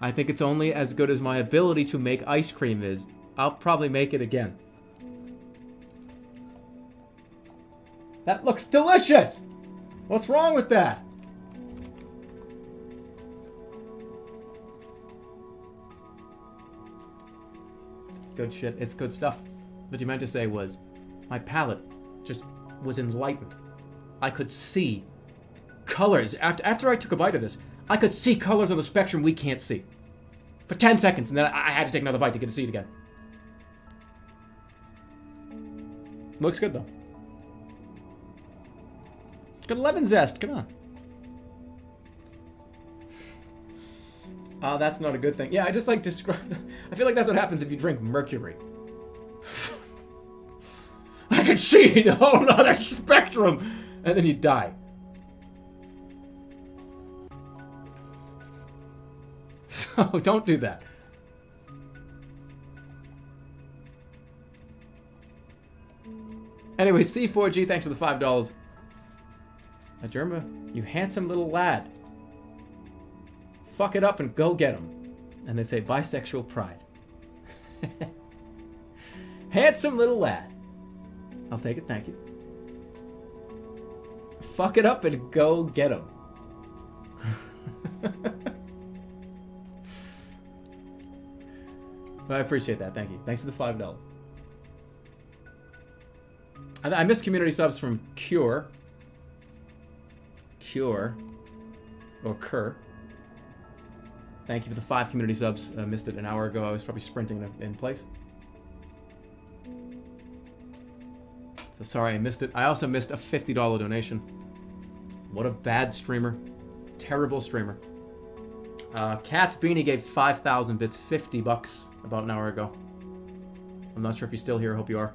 I think it's only as good as my ability to make ice cream is. I'll probably make it again. That looks delicious! What's wrong with that? It's good shit, it's good stuff. What you meant to say was, my palate just was enlightened. I could see colors. After I took a bite of this, I could see colors on the spectrum we can't see. For 10 seconds, and then I had to take another bite to get to see it again. Looks good, though. It's got lemon zest. Come on. Oh, that's not a good thing. Yeah, I just like describe... I feel like that's what happens if you drink mercury. I can see the whole other spectrum, and then you die. So don't do that. Anyway, C4G, thanks for the $5. Now, Jerma, you handsome little lad. Fuck it up and go get him. And they say bisexual pride. Handsome little lad. I'll take it, thank you. Fuck it up and go get him. I appreciate that, thank you. Thanks for the $5. I missed community subs from Cure. or Kerr. Thank you for the 5 community subs. I missed it an hour ago. I was probably sprinting in place. So sorry I missed it. I also missed a $50 donation. What a bad streamer. Terrible streamer. Cat's Beanie gave 5,000 bits, 50 bucks, about an hour ago. I'm not sure if you're still here. I hope you are.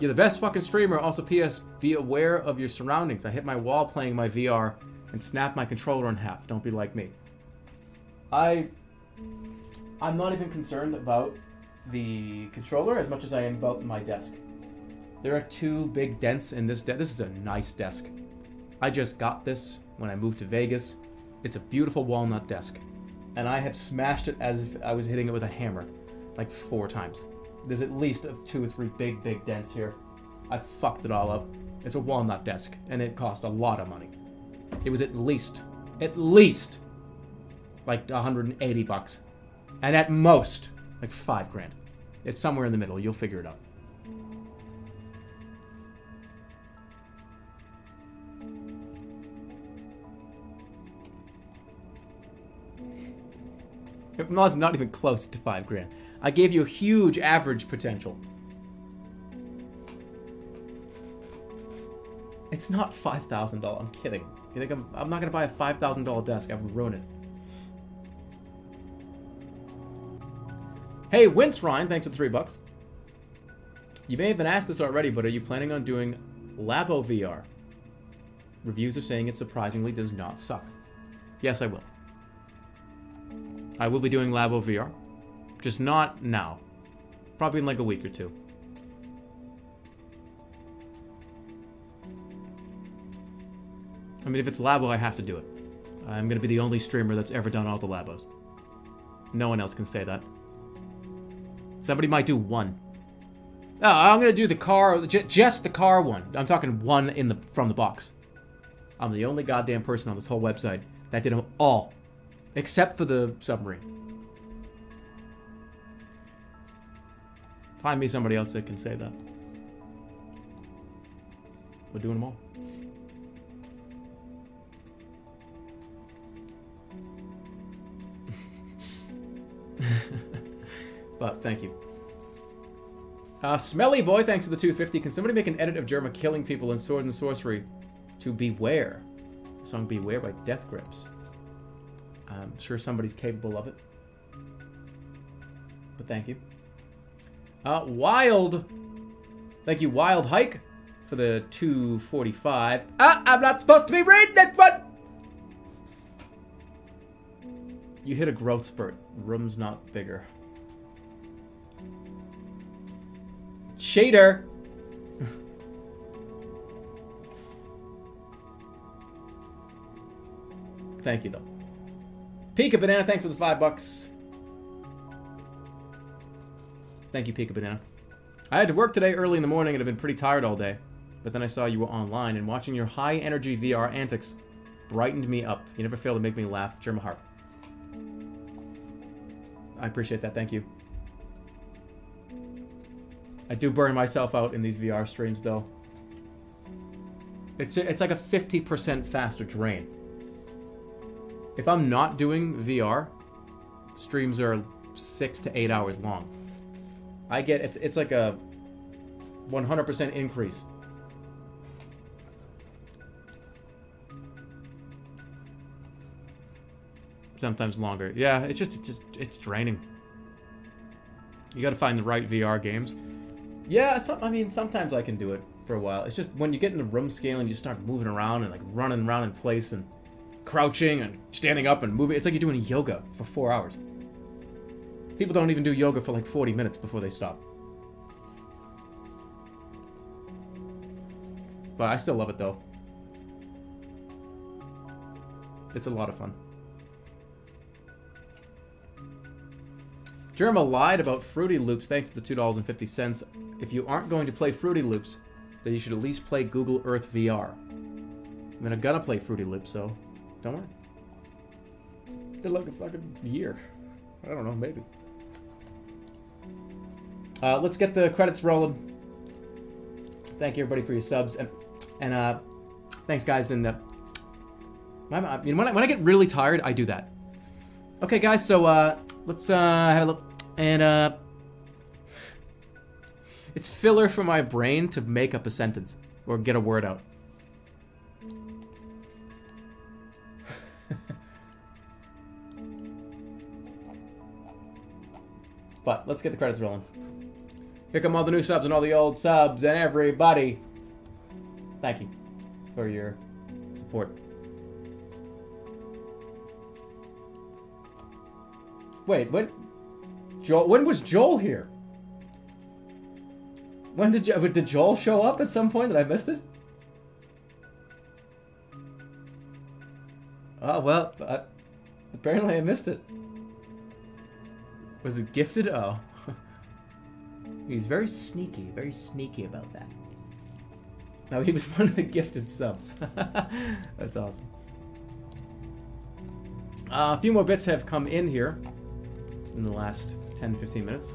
You're the best fucking streamer. Also, P.S. Be aware of your surroundings. I hit my wall playing my VR and snapped my controller in half. Don't be like me. I'm not even concerned about the controller as much as I am about my desk. There are 2 big dents in this desk. This is a nice desk. I just got this when I moved to Vegas. It's a beautiful walnut desk, and I have smashed it as if I was hitting it with a hammer, like 4 times. There's at least 2 or 3 big, big dents here. I fucked it all up. It's a walnut desk, and it cost a lot of money. It was at least, like 180 bucks, and at most, like 5 grand. It's somewhere in the middle. You'll figure it out. No, it's not even close to 5 grand. I gave you a huge average potential. It's not $5,000. I'm kidding. You think I'm not going to buy a $5,000 desk. I would ruin it. Hey, Wince Ryan, thanks for the $3. You may have been asked this already, but are you planning on doing Labo VR? Reviews are saying it surprisingly does not suck. Yes, I will. I will be doing Labo VR. Just not now. Probably in like a week or 2. I mean, if it's Labo, I have to do it. I'm going to be the only streamer that's ever done all the Labos. No one else can say that. Somebody might do 1. Oh, I'm going to do the car, just the car one. I'm talking 1 from the box. I'm the only goddamn person on this whole website that did them all. Except for the submarine. Find me somebody else that can say that. We're doing them all. But thank you. Smelly Boy, thanks for the 250. Can somebody make an edit of Jerma killing people in Swords and Sorcery to Beware? The song Beware by Death Grips. I'm sure somebody's capable of it. But thank you. Thank you, Wild Hike, for the 245. Ah, I'm not supposed to be reading this one! You hit a growth spurt. Room's not bigger. Cheater! Thank you, though. Pika Banana, thanks for the $5. Thank you, Pika Banana. I had to work today early in the morning and have been pretty tired all day. But then I saw you were online, and watching your high-energy VR antics brightened me up. You never fail to make me laugh. Jerma Hart. I appreciate that. Thank you. I do burn myself out in these VR streams, though. It's like a 50% faster drain. If I'm not doing VR, streams are 6 to 8 hours long. I get it's like a 100% increase. Sometimes longer. Yeah, it's draining. You got to find the right VR games. Yeah, I mean sometimes I can do it for a while. It's just when you get in the room scale and you start moving around and like running around in place and crouching and standing up and moving. It's like you're doing yoga for 4 hours. People don't even do yoga for like 40 minutes before they stop. But I still love it though. It's a lot of fun. Jerma lied about Fruity Loops. Thanks for the $2.50. If you aren't going to play Fruity Loops, then you should at least play Google Earth VR. I mean, I'm gonna play Fruity Loops, so... Don't worry. Did like a fucking year. I don't know, maybe. Let's get the credits rolling. Thank you everybody for your subs and thanks guys and I mean, when I get really tired, I do that. Okay, guys, so let's have a look. And it's filler for my brain to make up a sentence or get a word out. But let's get the credits rolling. Here come all the new subs and all the old subs and everybody. Thank you for your support. Wait, when was Joel here? When did Joel show up at some point that I missed it? Oh, well, apparently I missed it. Was it gifted? Oh. He's very sneaky about that. No, he was one of the gifted subs. That's awesome. A few more bits have come in here in the last 10-15 minutes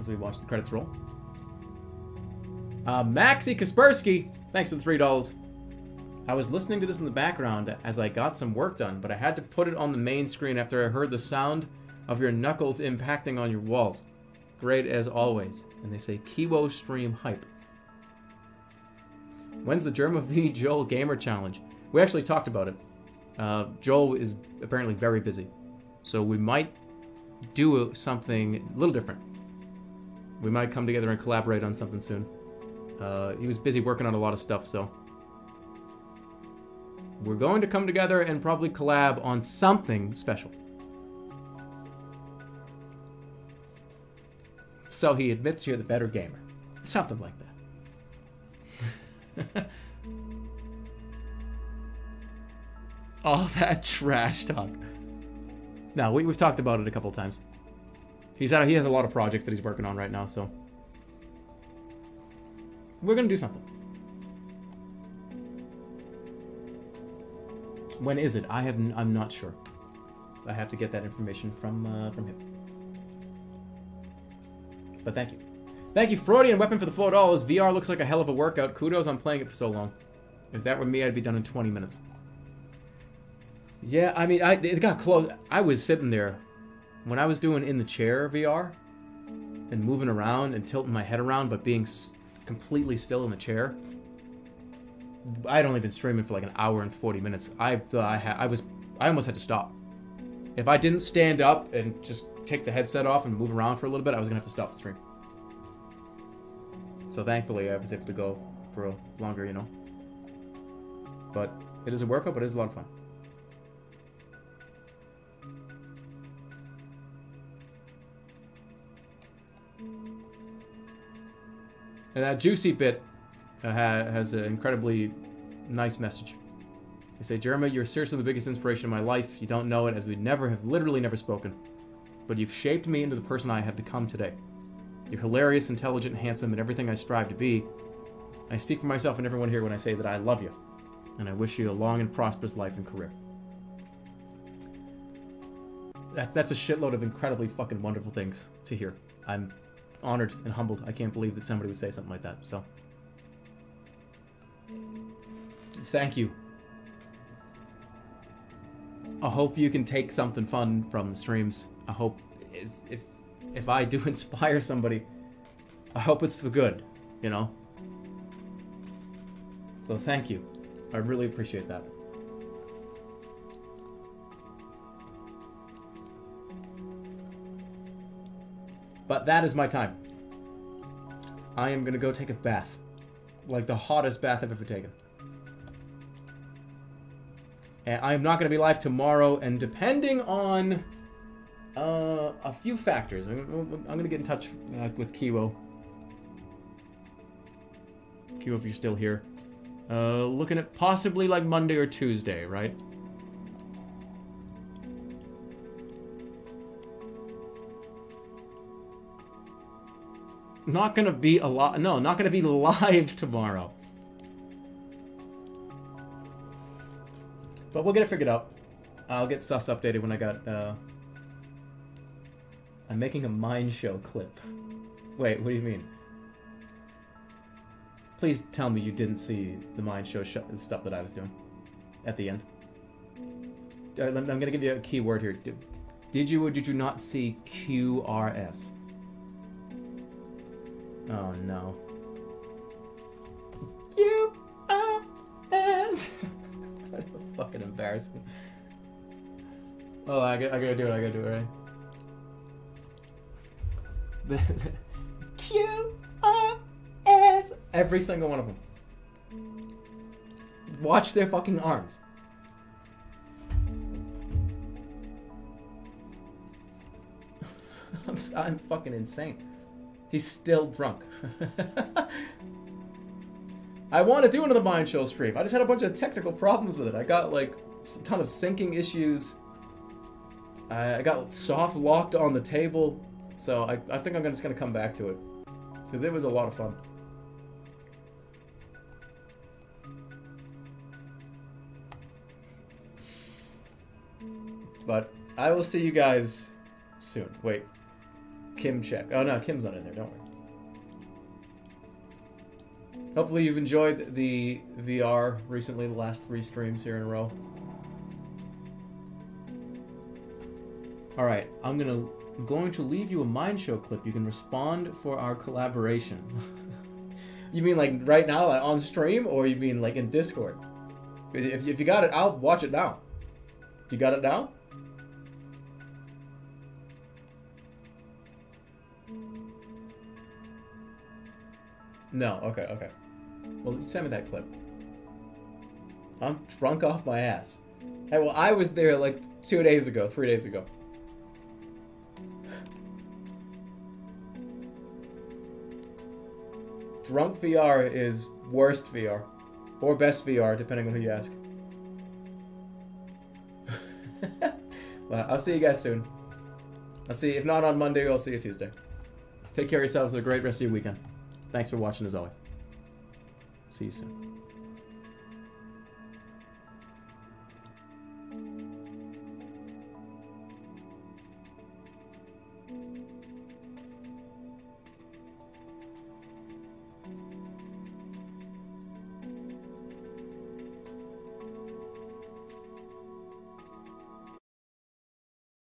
as we watch the credits roll. Maxi Kaspersky, thanks for the $3. I was listening to this in the background as I got some work done, but I had to put it on the main screen after I heard the sound of your knuckles impacting on your walls. Great as always. And they say, Kiwo stream hype. When's the Jerma v. Joel Gamer Challenge? We actually talked about it. Joel is apparently very busy. So we might do something a little different. We might come together and collaborate on something soon. He was busy working on a lot of stuff, so... we're going to come together and probably collab on something special. So he admits you're the better gamer. Something like that. All that trash talk. No, we've talked about it a couple times. He has a lot of projects that he's working on right now, so... we're going to do something. When is it? I'm not sure. I have to get that information from him. But thank you. Thank you, Freudian Weapon, for the $4. VR looks like a hell of a workout. Kudos on playing it for so long. If that were me, I'd be done in 20 minutes. Yeah, I mean, it got close. I was sitting there. When I was doing in the chair VR, and moving around and tilting my head around, but being completely still in the chair, I'd only been streaming for like an hour and 40 minutes. I almost had to stop. If I didn't stand up and just take the headset off and move around for a little bit, I was gonna have to stop the stream. So thankfully I was able to go for a longer, you know. But it is a workout, but it is a lot of fun. And that juicy bit has an incredibly nice message. They say, Jerma, you're seriously the biggest inspiration of my life. You don't know it, as we literally never spoken. But you've shaped me into the person I have become today. You're hilarious, intelligent, handsome, and everything I strive to be. I speak for myself and everyone here when I say that I love you, and I wish you a long and prosperous life and career. That's a shitload of incredibly fucking wonderful things to hear. I'm honored and humbled. I can't believe that somebody would say something like that, so... thank you. I hope you can take something fun from the streams. I hope if I do inspire somebody, I hope it's for good, you know? So thank you. I really appreciate that. But that is my time. I am gonna go take a bath. Like the hottest bath I've ever taken. And I am not gonna be live tomorrow, and depending on... a few factors. I'm gonna get in touch with Kiwo. Kiwo, if you're still here. Looking at possibly like Monday or Tuesday, right? Not gonna be a lot. No, not gonna be live tomorrow. But we'll get it figured out. I'll get sus updated when I got, I'm making a Mind Show clip. Wait, what do you mean? Please tell me you didn't see the Mind Show stuff that I was doing. at the end. I'm going to give you a keyword here. Did you or did you not see QRS? Oh no. QRS! That's fucking embarrassing. Oh, I gotta do it, right? QRS! Every single one of them. Watch their fucking arms. I'm fucking insane. He's still drunk. I want to do another Mind Show stream. I just had a bunch of technical problems with it. I got like a ton of syncing issues. I got soft locked on the table. So I think I'm just going to come back to it. Because it was a lot of fun. But I will see you guys soon. Wait. Kim check. Oh no, Kim's not in there, don't worry. Hopefully you've enjoyed the VR recently, the last 3 streams here in a row. Alright, I'm going to leave you a Mind Show clip. You can respond for our collaboration. You mean like right now, like on stream, or you mean like in Discord? If you got it, I'll watch it now. You got it now? No, okay, okay. Well, you send me that clip. I'm drunk off my ass. Hey, well, I was there like 2 days ago, 3 days ago. Drunk VR is worst VR. Or best VR, depending on who you ask. Well, I'll see you guys soon. I'll see you, if not on Monday, I'll see you Tuesday. Take care of yourselves. Have a great rest of your weekend. Thanks for watching as always. See you soon.